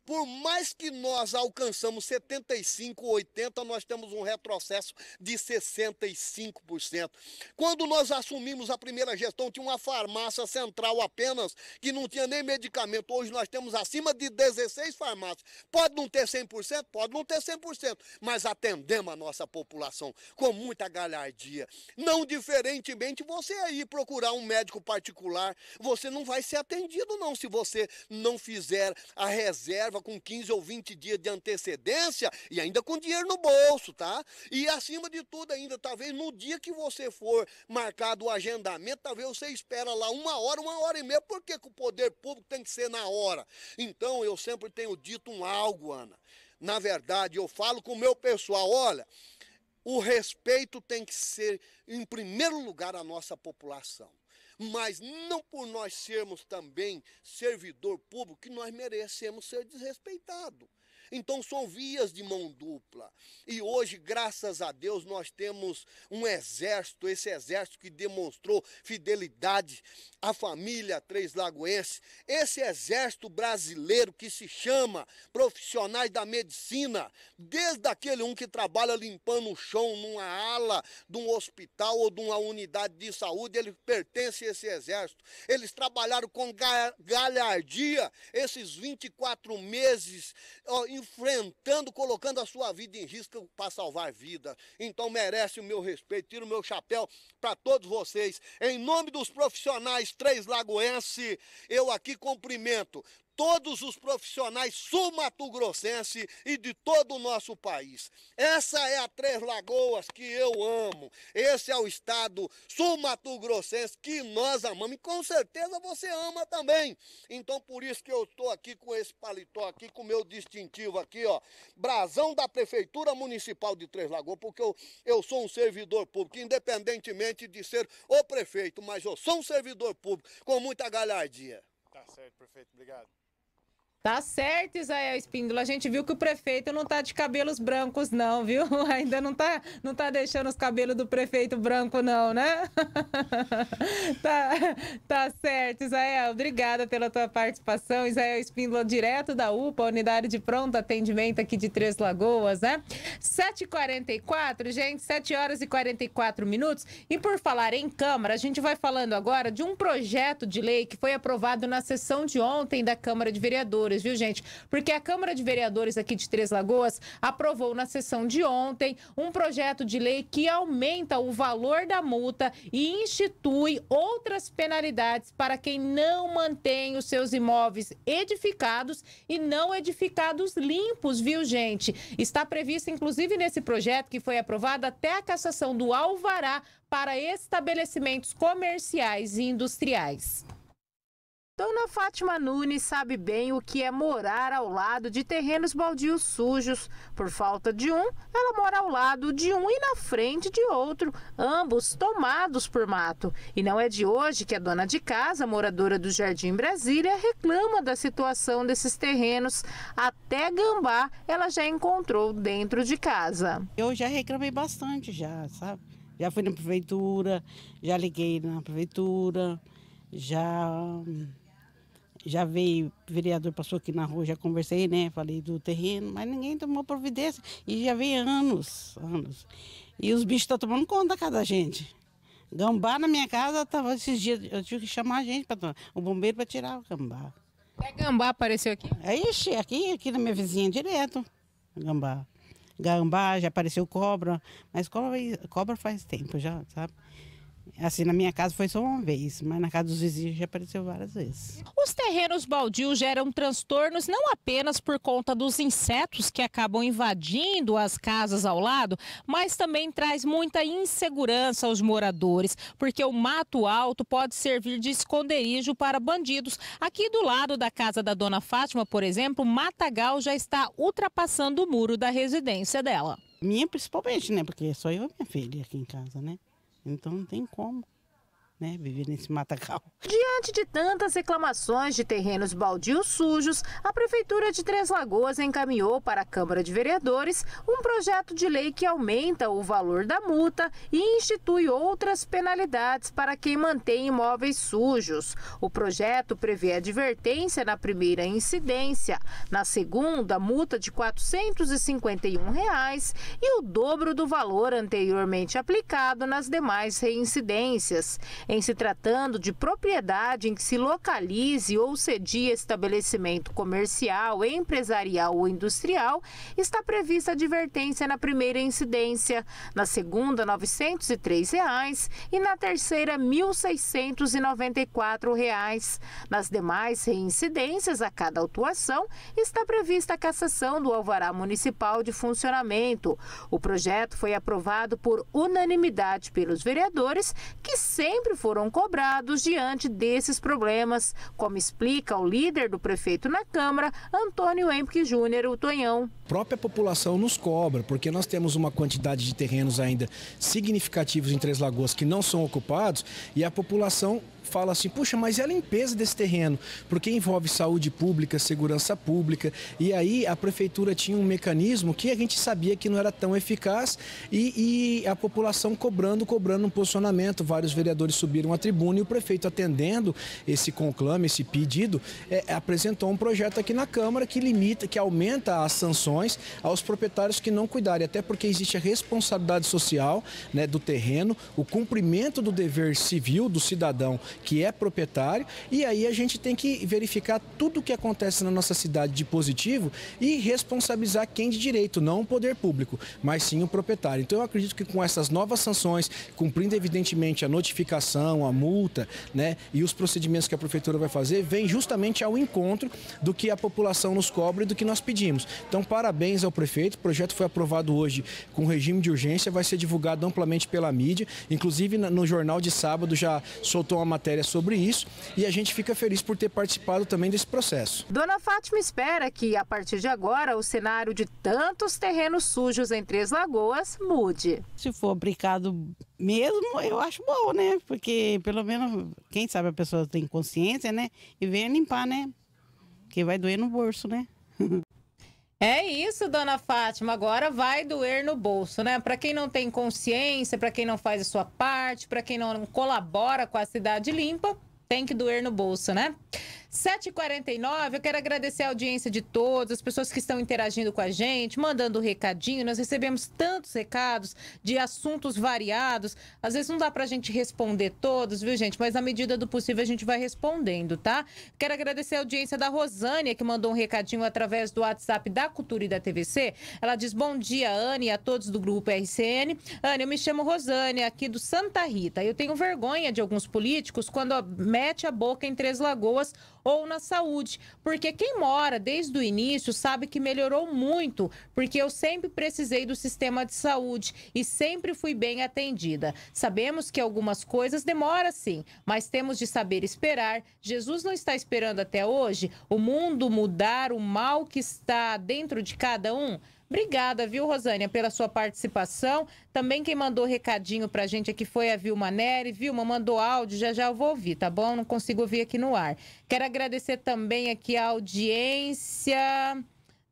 Por mais que nós alcançamos setenta e cinco, oitenta por cento, nós temos um retrocesso de sessenta e cinco por cento. Quando nós assumimos a primeira gestão, tinha uma farmácia central apenas, que não tinha nem medicamento. Hoje nós temos acima de dezesseis farmácias. Pode não ter cem por cento? Pode não ter cem por cento, mas atendemos a nossa população com muita galhardia. Não diferentemente, você aí procurar um médico particular, você não vai ser atendido não, se você não fizer a reserva com quinze ou vinte dias de antecedência e ainda com dinheiro no bolso, tá? E acima de tudo ainda, talvez no dia que você for marcado o agendamento, talvez você espera lá uma hora, uma hora e meia, porque o poder público tem que ser na hora. Então eu sempre tenho dito um algo, Ana, na verdade eu falo com o meu pessoal, olha, o respeito tem que ser em primeiro lugar a nossa população. Mas não por nós sermos também servidor público que nós merecemos ser desrespeitado. Então são vias de mão dupla. E hoje, graças a Deus, nós temos um exército, esse exército que demonstrou fidelidade à família Três Lagoense. Esse exército brasileiro que se chama profissionais da medicina, desde aquele um que trabalha limpando o chão numa ala de um hospital ou de uma unidade de saúde, ele pertence a esse exército. Eles trabalharam com galhardia esses vinte e quatro meses, ó, enfrentando, colocando a sua vida em risco para salvar vida. Então merece o meu respeito, tiro o meu chapéu para todos vocês. Em nome dos profissionais Três Lagoense, eu aqui cumprimento todos os profissionais sul-mato-grossense e de todo o nosso país. Essa é a Três Lagoas que eu amo. Esse é o estado sul-mato-grossense que nós amamos. E com certeza você ama também. Então, por isso que eu estou aqui com esse paletó aqui, com o meu distintivo aqui, ó. Brasão da Prefeitura Municipal de Três Lagoas, porque eu, eu sou um servidor público, independentemente de ser o prefeito, mas eu sou um servidor público com muita galhardia. Tá certo, prefeito. Obrigado. Tá certo, Israel Espíndola. A gente viu que o prefeito não tá de cabelos brancos, não, viu? Ainda não tá, não tá deixando os cabelos do prefeito branco, não, né? tá, tá certo, Israel. Obrigada pela tua participação. Israel Espíndola, direto da U P A, unidade de pronto atendimento aqui de Três Lagoas, né? sete e quarenta e quatro, gente, sete horas e quarenta e quatro minutos. E por falar em Câmara, a gente vai falando agora de um projeto de lei que foi aprovado na sessão de ontem da Câmara de Vereadores, viu, gente? Porque a Câmara de Vereadores aqui de Três Lagoas aprovou na sessão de ontem um projeto de lei que aumenta o valor da multa e institui outras penalidades para quem não mantém os seus imóveis edificados e não edificados limpos, viu, gente? Está previsto, inclusive, nesse projeto que foi aprovado até a cassação do alvará para estabelecimentos comerciais e industriais. Dona Fátima Nunes sabe bem o que é morar ao lado de terrenos baldios sujos. Por falta de um, ela mora ao lado de um e na frente de outro, ambos tomados por mato. E não é de hoje que a dona de casa, moradora do Jardim Brasília, reclama da situação desses terrenos. Até gambá ela já encontrou dentro de casa. Eu já reclamei bastante, já, sabe? Já fui na prefeitura, já liguei na prefeitura, já... Já veio, o vereador passou aqui na rua, já conversei, né? Falei do terreno, mas ninguém tomou providência. E já veio anos, anos. E os bichos estão tomando conta da casa da gente. Gambá na minha casa, tava esses dias, eu tive que chamar a gente, pra, o bombeiro para tirar o gambá. É gambá apareceu aqui? É, ixi, aqui, aqui na minha vizinha, direto, gambá. Gambá, já apareceu cobra, mas cobra, cobra faz tempo já, sabe? Assim, na minha casa foi só uma vez, mas na casa dos vizinhos já apareceu várias vezes. Os terrenos baldios geram transtornos não apenas por conta dos insetos que acabam invadindo as casas ao lado, mas também traz muita insegurança aos moradores, porque o mato alto pode servir de esconderijo para bandidos. Aqui do lado da casa da dona Fátima, por exemplo, o matagal já está ultrapassando o muro da residência dela. Minha principalmente, né? Porque só eu e minha filha aqui em casa, né? Então não tem como, né, viver nesse matagal. Diante de tantas reclamações de terrenos baldios sujos, a Prefeitura de Três Lagoas encaminhou para a Câmara de Vereadores um projeto de lei que aumenta o valor da multa e institui outras penalidades para quem mantém imóveis sujos. O projeto prevê advertência na primeira incidência, na segunda, multa de quatrocentos e cinquenta e um reais e o dobro do valor anteriormente aplicado nas demais reincidências. Em se tratando de propriedade em que se localize ou cedia estabelecimento comercial, empresarial ou industrial, está prevista advertência na primeira incidência, na segunda R$ novecentos e três reais, e na terceira R$ mil seiscentos e noventa e quatro reais. Nas demais reincidências, a cada autuação, está prevista a cassação do alvará municipal de funcionamento. O projeto foi aprovado por unanimidade pelos vereadores, que sempre foram cobrados diante desses problemas, como explica o líder do prefeito na Câmara, Antônio Henrique Júnior, o Tonhão. A própria população nos cobra, porque nós temos uma quantidade de terrenos ainda significativos em Três Lagoas que não são ocupados e a população fala assim, puxa, mas é a limpeza desse terreno, porque envolve saúde pública, segurança pública, e aí a prefeitura tinha um mecanismo que a gente sabia que não era tão eficaz e, e a população cobrando, cobrando um posicionamento, vários vereadores subiram à tribuna e o prefeito atendendo esse conclame, esse pedido, é, apresentou um projeto aqui na Câmara que limita, que aumenta as sanções aos proprietários que não cuidarem, até porque existe a responsabilidade social, né, do terreno, o cumprimento do dever civil do cidadão que é proprietário, e aí a gente tem que verificar tudo o que acontece na nossa cidade de positivo e responsabilizar quem de direito, não o poder público, mas sim o proprietário. Então eu acredito que com essas novas sanções, cumprindo evidentemente a notificação, a multa, né, e os procedimentos que a prefeitura vai fazer, vem justamente ao encontro do que a população nos cobra e do que nós pedimos. Então parabéns ao prefeito, o projeto foi aprovado hoje com regime de urgência, vai ser divulgado amplamente pela mídia, inclusive no jornal de sábado já soltou uma matéria sobre isso e a gente fica feliz por ter participado também desse processo. Dona Fátima espera que, a partir de agora, o cenário de tantos terrenos sujos em Três Lagoas mude. Se for aplicado mesmo, eu acho bom, né? Porque, pelo menos, quem sabe a pessoa tem consciência, né? E vem limpar, né? Porque vai doer no bolso, né? É isso, dona Fátima, agora vai doer no bolso, né? Para quem não tem consciência, para quem não faz a sua parte, para quem não colabora com a cidade limpa, tem que doer no bolso, né? sete e quarenta e nove, eu quero agradecer a audiência de todos, as pessoas que estão interagindo com a gente, mandando recadinho. Nós recebemos tantos recados de assuntos variados. Às vezes não dá pra gente responder todos, viu, gente? Mas na medida do possível a gente vai respondendo, tá? Quero agradecer a audiência da Rosânia, que mandou um recadinho através do WhatsApp da Cultura e da T V C. Ela diz, bom dia, Ana, e a todos do Grupo R C N. Ana, eu me chamo Rosânia, aqui do Santa Rita. Eu tenho vergonha de alguns políticos quando mete a boca em Três Lagoas ou na saúde, porque quem mora desde o início sabe que melhorou muito, porque eu sempre precisei do sistema de saúde e sempre fui bem atendida. Sabemos que algumas coisas demoram sim, mas temos de saber esperar. Jesus não está esperando até hoje o mundo mudar o mal que está dentro de cada um. Obrigada, viu, Rosânia, pela sua participação. Também quem mandou recadinho pra gente aqui foi a Vilma Neri. Vilma, mandou áudio, já já eu vou ouvir, tá bom? Não consigo ouvir aqui no ar. Quero agradecer também aqui a audiência,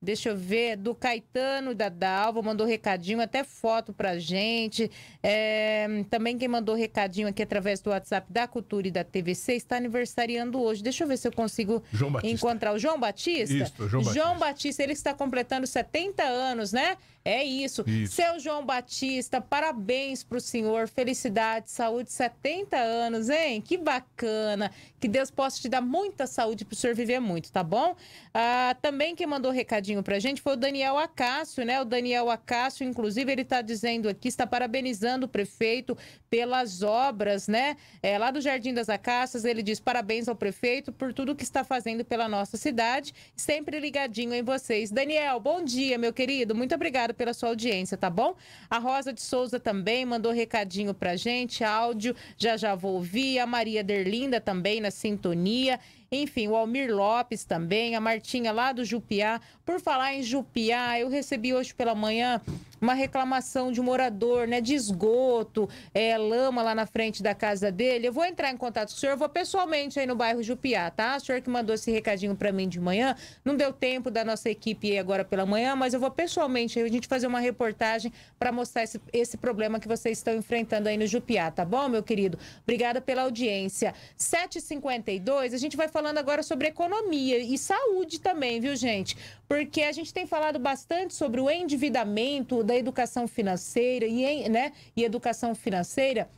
deixa eu ver, do Caetano da Dalva, mandou recadinho, até foto pra gente. É, também quem mandou recadinho aqui através do WhatsApp da Cultura e da T V C está aniversariando hoje. Deixa eu ver se eu consigo encontrar o João Batista. Isso, João Batista. João Batista, ele está completando setenta anos, né? É isso. isso. Seu João Batista, parabéns pro senhor, felicidade, saúde, setenta anos, hein? Que bacana. Que Deus possa te dar muita saúde pro senhor viver muito, tá bom? Ah, também quem mandou recadinho recadinho pra gente foi o Daniel Acácio, né? O Daniel Acácio, inclusive, ele tá dizendo aqui, está parabenizando o prefeito pelas obras, né? É, lá do Jardim das Acácias, ele diz parabéns ao prefeito por tudo que está fazendo pela nossa cidade, sempre ligadinho em vocês. Daniel, bom dia, meu querido, muito obrigado pela sua audiência, tá bom? A Rosa de Souza também mandou recadinho pra gente, áudio, já já vou ouvir, a Maria Derlinda também na sintonia. Enfim, o Almir Lopes também, a Martinha lá do Jupiá. Por falar em Jupiá, eu recebi hoje pela manhã uma reclamação de um morador, né, de esgoto, é, lama lá na frente da casa dele. Eu vou entrar em contato com o senhor, vou pessoalmente aí no bairro Jupiá, tá? O senhor que mandou esse recadinho para mim de manhã, não deu tempo da nossa equipe ir agora pela manhã, mas eu vou pessoalmente aí a gente fazer uma reportagem para mostrar esse, esse problema que vocês estão enfrentando aí no Jupiá, tá bom, meu querido? Obrigada pela audiência. sete e cinquenta e dois, a gente vai falar falando agora sobre economia e saúde também, viu, gente? Porque a gente tem falado bastante sobre o endividamento da educação financeira e, né, e educação financeira.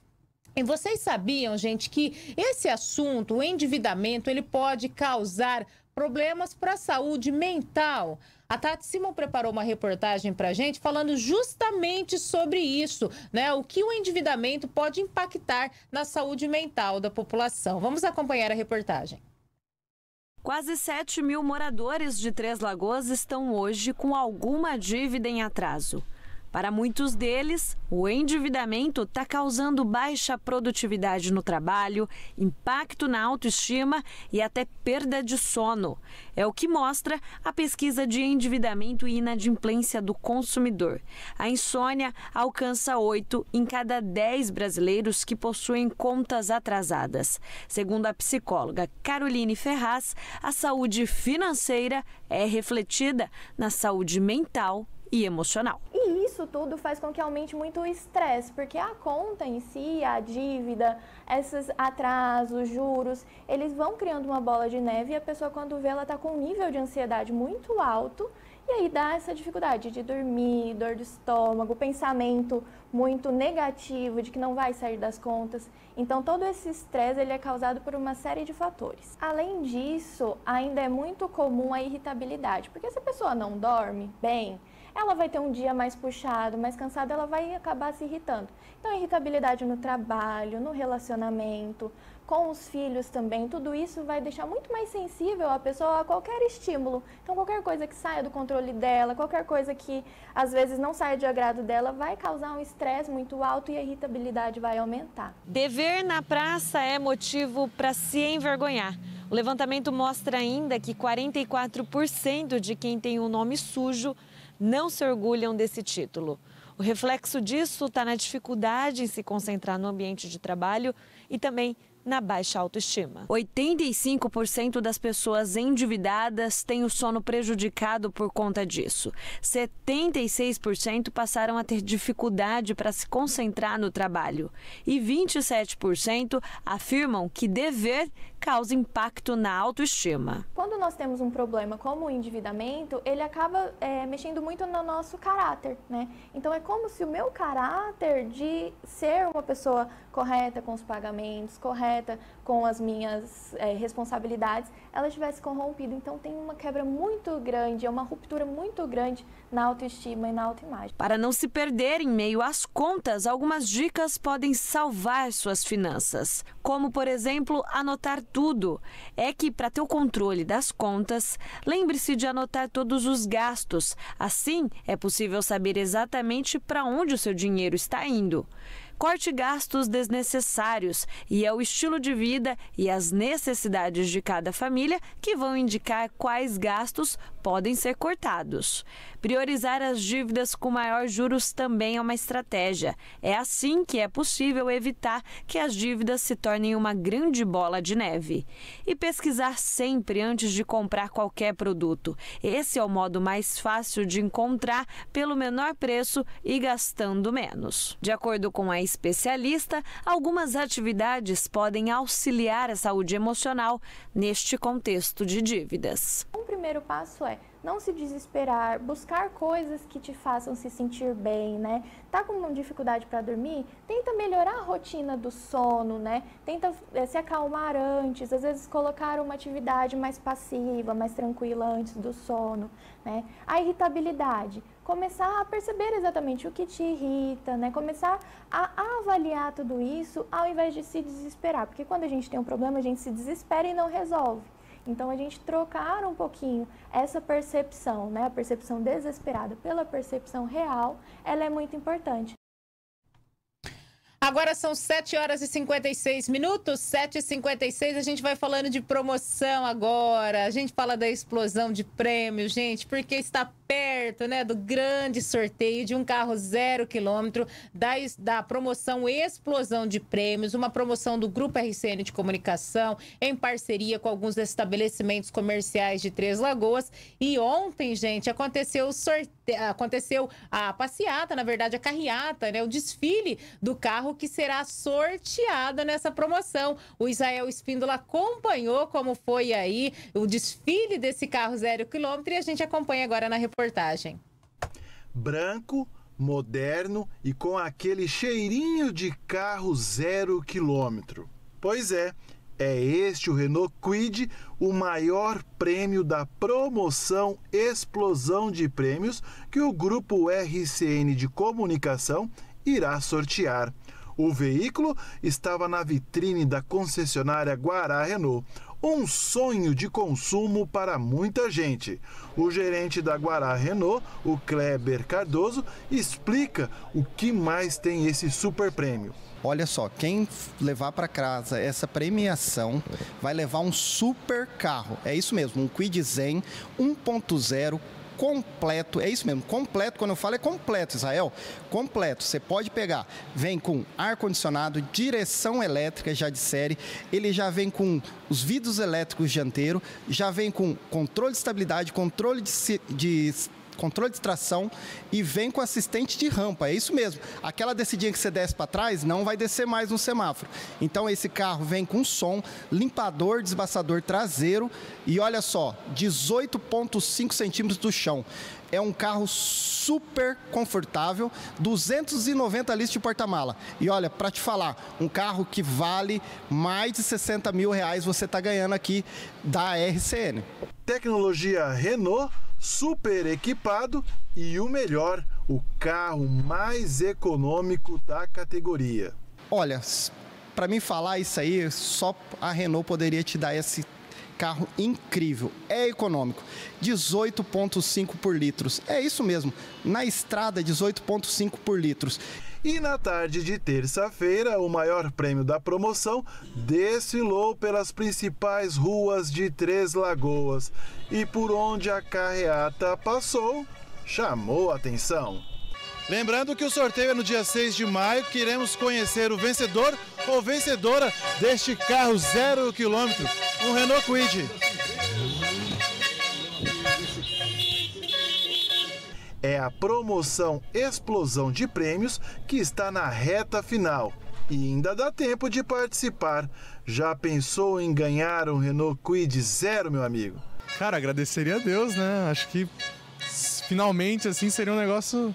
E vocês sabiam, gente, que esse assunto, o endividamento, ele pode causar problemas para a saúde mental? A Tati Simão preparou uma reportagem para a gente falando justamente sobre isso, né? O que o endividamento pode impactar na saúde mental da população. Vamos acompanhar a reportagem. Quase sete mil moradores de Três Lagoas estão hoje com alguma dívida em atraso. Para muitos deles, o endividamento está causando baixa produtividade no trabalho, impacto na autoestima e até perda de sono. É o que mostra a pesquisa de endividamento e inadimplência do consumidor. A insônia alcança oito em cada dez brasileiros que possuem contas atrasadas. Segundo a psicóloga Caroline Ferraz, a saúde financeira é refletida na saúde mental e emocional. E isso tudo faz com que aumente muito o estresse, porque a conta em si, a dívida, esses atrasos, juros, eles vão criando uma bola de neve e a pessoa quando vê, ela está com um nível de ansiedade muito alto e aí dá essa dificuldade de dormir, dor de estômago, pensamento muito negativo de que não vai sair das contas. Então todo esse estresse ele é causado por uma série de fatores. Além disso, ainda é muito comum a irritabilidade, porque se a pessoa não dorme bem, ela vai ter um dia mais puxado, mais cansado, ela vai acabar se irritando. Então, irritabilidade no trabalho, no relacionamento, com os filhos também, tudo isso vai deixar muito mais sensível a pessoa a qualquer estímulo. Então, qualquer coisa que saia do controle dela, qualquer coisa que, às vezes, não saia de agrado dela, vai causar um estresse muito alto e a irritabilidade vai aumentar. Dever na praça é motivo para se envergonhar. O levantamento mostra ainda que quarenta e quatro por cento de quem tem o nome sujo não se orgulham desse título. O reflexo disso está na dificuldade em se concentrar no ambiente de trabalho e também na baixa autoestima. oitenta e cinco por cento das pessoas endividadas têm o sono prejudicado por conta disso. setenta e seis por cento passaram a ter dificuldade para se concentrar no trabalho. E vinte e sete por cento afirmam que dever causa impacto na autoestima. Quando nós temos um problema como o endividamento, ele acaba é, mexendo muito no nosso caráter, né? Então é como se o meu caráter de ser uma pessoa correta com os pagamentos, correta com as minhas é, responsabilidades, ela estivesse corrompida. Então tem uma quebra muito grande, é uma ruptura muito grande na autoestima e na autoimagem. Para não se perder em meio às contas, algumas dicas podem salvar suas finanças, como, por exemplo, anotar tudo. É que, para ter o controle das contas, lembre-se de anotar todos os gastos. Assim, é possível saber exatamente para onde o seu dinheiro está indo. Corte gastos desnecessários e é o estilo de vida e as necessidades de cada família que vão indicar quais gastos podem ser cortados. Priorizar as dívidas com maior juros também é uma estratégia. É assim que é possível evitar que as dívidas se tornem uma grande bola de neve. E pesquisar sempre antes de comprar qualquer produto. Esse é o modo mais fácil de encontrar pelo menor preço e gastando menos. De acordo com a especialista, algumas atividades podem auxiliar a saúde emocional neste contexto de dívidas. Um primeiro passo é não se desesperar, buscar coisas que te façam se sentir bem, né? Tá com uma dificuldade para dormir? Tenta melhorar a rotina do sono, né? Tenta é, se acalmar antes, às vezes colocar uma atividade mais passiva, mais tranquila antes do sono, né? A irritabilidade, começar a perceber exatamente o que te irrita, né? Começar a avaliar tudo isso ao invés de se desesperar, porque quando a gente tem um problema, a gente se desespera e não resolve. Então, a gente trocar um pouquinho essa percepção, né, a percepção desesperada pela percepção real, ela é muito importante. Agora são sete horas e cinquenta e seis minutos, sete e cinquenta e seis, a gente vai falando de promoção agora, a gente fala da explosão de prêmios, gente, porque está perto, né, do grande sorteio de um carro zero quilômetro da, da promoção Explosão de Prêmios, uma promoção do Grupo R C N de Comunicação, em parceria com alguns estabelecimentos comerciais de Três Lagoas. E ontem, gente, aconteceu o sorteio. Aconteceu a passeata, na verdade a carreata, né? O desfile do carro que será sorteado nessa promoção. O Israel Espíndola acompanhou como foi aí o desfile desse carro zero quilômetro e a gente acompanha agora na reportagem. Branco, moderno e com aquele cheirinho de carro zero quilômetro. Pois é, é este o Renault Kwid, o maior prêmio da promoção Explosão de Prêmios que o Grupo R C N de Comunicação irá sortear. O veículo estava na vitrine da concessionária Guará Renault. Um sonho de consumo para muita gente. O gerente da Guará Renault, o Kleber Cardoso, explica o que mais tem esse super prêmio. Olha só, quem levar para casa essa premiação vai levar um super carro. É isso mesmo, um Kwid Zen um ponto zero. Completo, é isso mesmo, completo, quando eu falo é completo, Israel, completo, você pode pegar, vem com ar-condicionado, direção elétrica já de série, ele já vem com os vidros elétricos dianteiro, já vem com controle de estabilidade, controle de, de, controle de tração e vem com assistente de rampa, é isso mesmo, aquela descidinha que você desce para trás não vai descer mais no semáforo, então esse carro vem com som, limpador, desbaçador traseiro e olha só, dezoito vírgula cinco centímetros do chão. É um carro super confortável, duzentos e noventa litros de porta-mala. E olha, para te falar, um carro que vale mais de sessenta mil reais você está ganhando aqui da R C N. Tecnologia Renault, super equipado e o melhor, o carro mais econômico da categoria. Olha, para mim falar isso aí, só a Renault poderia te dar esse carro incrível, é econômico, dezoito vírgula cinco por litros, é isso mesmo, na estrada dezoito vírgula cinco por litros. E na tarde de terça-feira, o maior prêmio da promoção desfilou pelas principais ruas de Três Lagoas e por onde a carreata passou, chamou a atenção. Lembrando que o sorteio é no dia seis de maio, que iremos conhecer o vencedor ou vencedora deste carro zero quilômetro, um Renault Kwid. É a promoção Explosão de Prêmios que está na reta final e ainda dá tempo de participar. Já pensou em ganhar um Renault Kwid zero, meu amigo? Cara, agradeceria a Deus, né? Acho que finalmente assim seria um negócio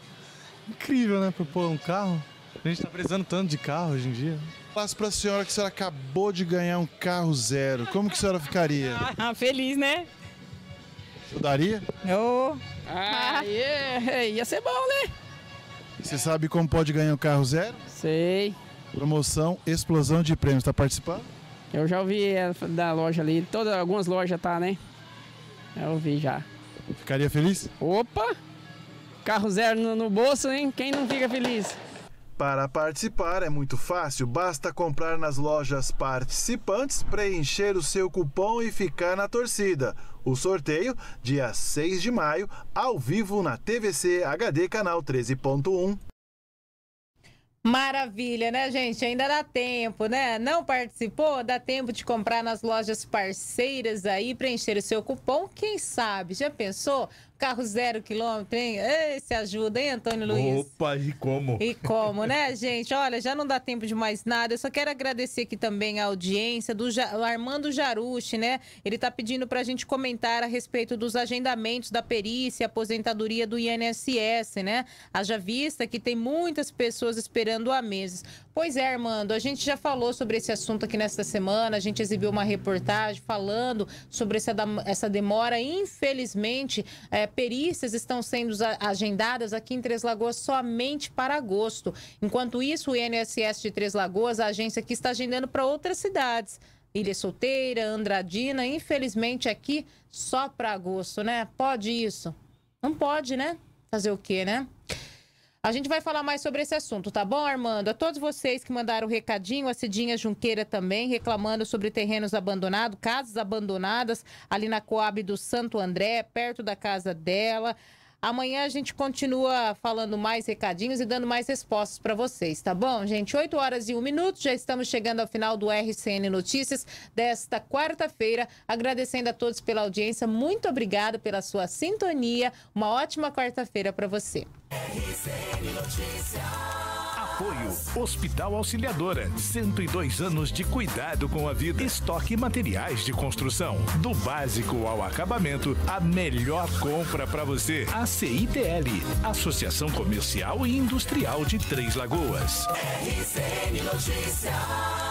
incrível, né? Propor um carro. A gente tá precisando tanto de carro hoje em dia. Passo pra senhora que a senhora acabou de ganhar um carro zero. Como que a senhora ficaria? Ah, feliz, né? Ajudaria? Oh. Ah, ia, ia ser bom, né? Você sabe como pode ganhar um carro zero? Sei. Promoção Explosão de Prêmios. Tá participando? Eu já ouvi da loja ali. Todas, algumas lojas tá, né? Eu ouvi já. Ficaria feliz? Opa! Carro zero no, no bolso, hein? Quem não fica feliz? Para participar é muito fácil, basta comprar nas lojas participantes, preencher o seu cupom e ficar na torcida. O sorteio, dia seis de maio, ao vivo na T V C H D, canal treze ponto um. Maravilha, né, gente? Ainda dá tempo, né? Não participou? Dá tempo de comprar nas lojas parceiras aí, preencher o seu cupom. Quem sabe? Já pensou? Carro zero quilômetro, hein? Ei, se ajuda, hein, Antônio Luiz? Opa, e como? E como, né, gente? Olha, já não dá tempo de mais nada. Eu só quero agradecer aqui também a audiência do ja... Armando Jarucci, né? Ele tá pedindo pra gente comentar a respeito dos agendamentos da perícia, aposentadoria do I N S S, né? Haja vista que tem muitas pessoas esperando há meses. Pois é, Armando, a gente já falou sobre esse assunto aqui nesta semana, a gente exibiu uma reportagem falando sobre essa demora. Infelizmente, é, perícias estão sendo agendadas aqui em Três Lagoas somente para agosto. Enquanto isso, o I N S S de Três Lagoas, a agência aqui, está agendando para outras cidades. Ilha Solteira, Andradina, infelizmente aqui só para agosto, né? Pode isso? Não pode, né? Fazer o quê, né? A gente vai falar mais sobre esse assunto, tá bom, Armando? A todos vocês que mandaram o recadinho, a Cidinha Junqueira também, reclamando sobre terrenos abandonados, casas abandonadas, ali na Coab do Santo André, perto da casa dela. Amanhã a gente continua falando mais recadinhos e dando mais respostas para vocês, tá bom, gente? oito horas e um minuto, já estamos chegando ao final do R C N Notícias desta quarta-feira. Agradecendo a todos pela audiência, muito obrigada pela sua sintonia. Uma ótima quarta-feira para você. R C N Notícias. Apoio Hospital Auxiliadora, cento e dois anos de cuidado com a vida. Estoque materiais de construção, do básico ao acabamento, a melhor compra para você. A C I T L, Associação Comercial e Industrial de Três Lagoas. R C N Notícias.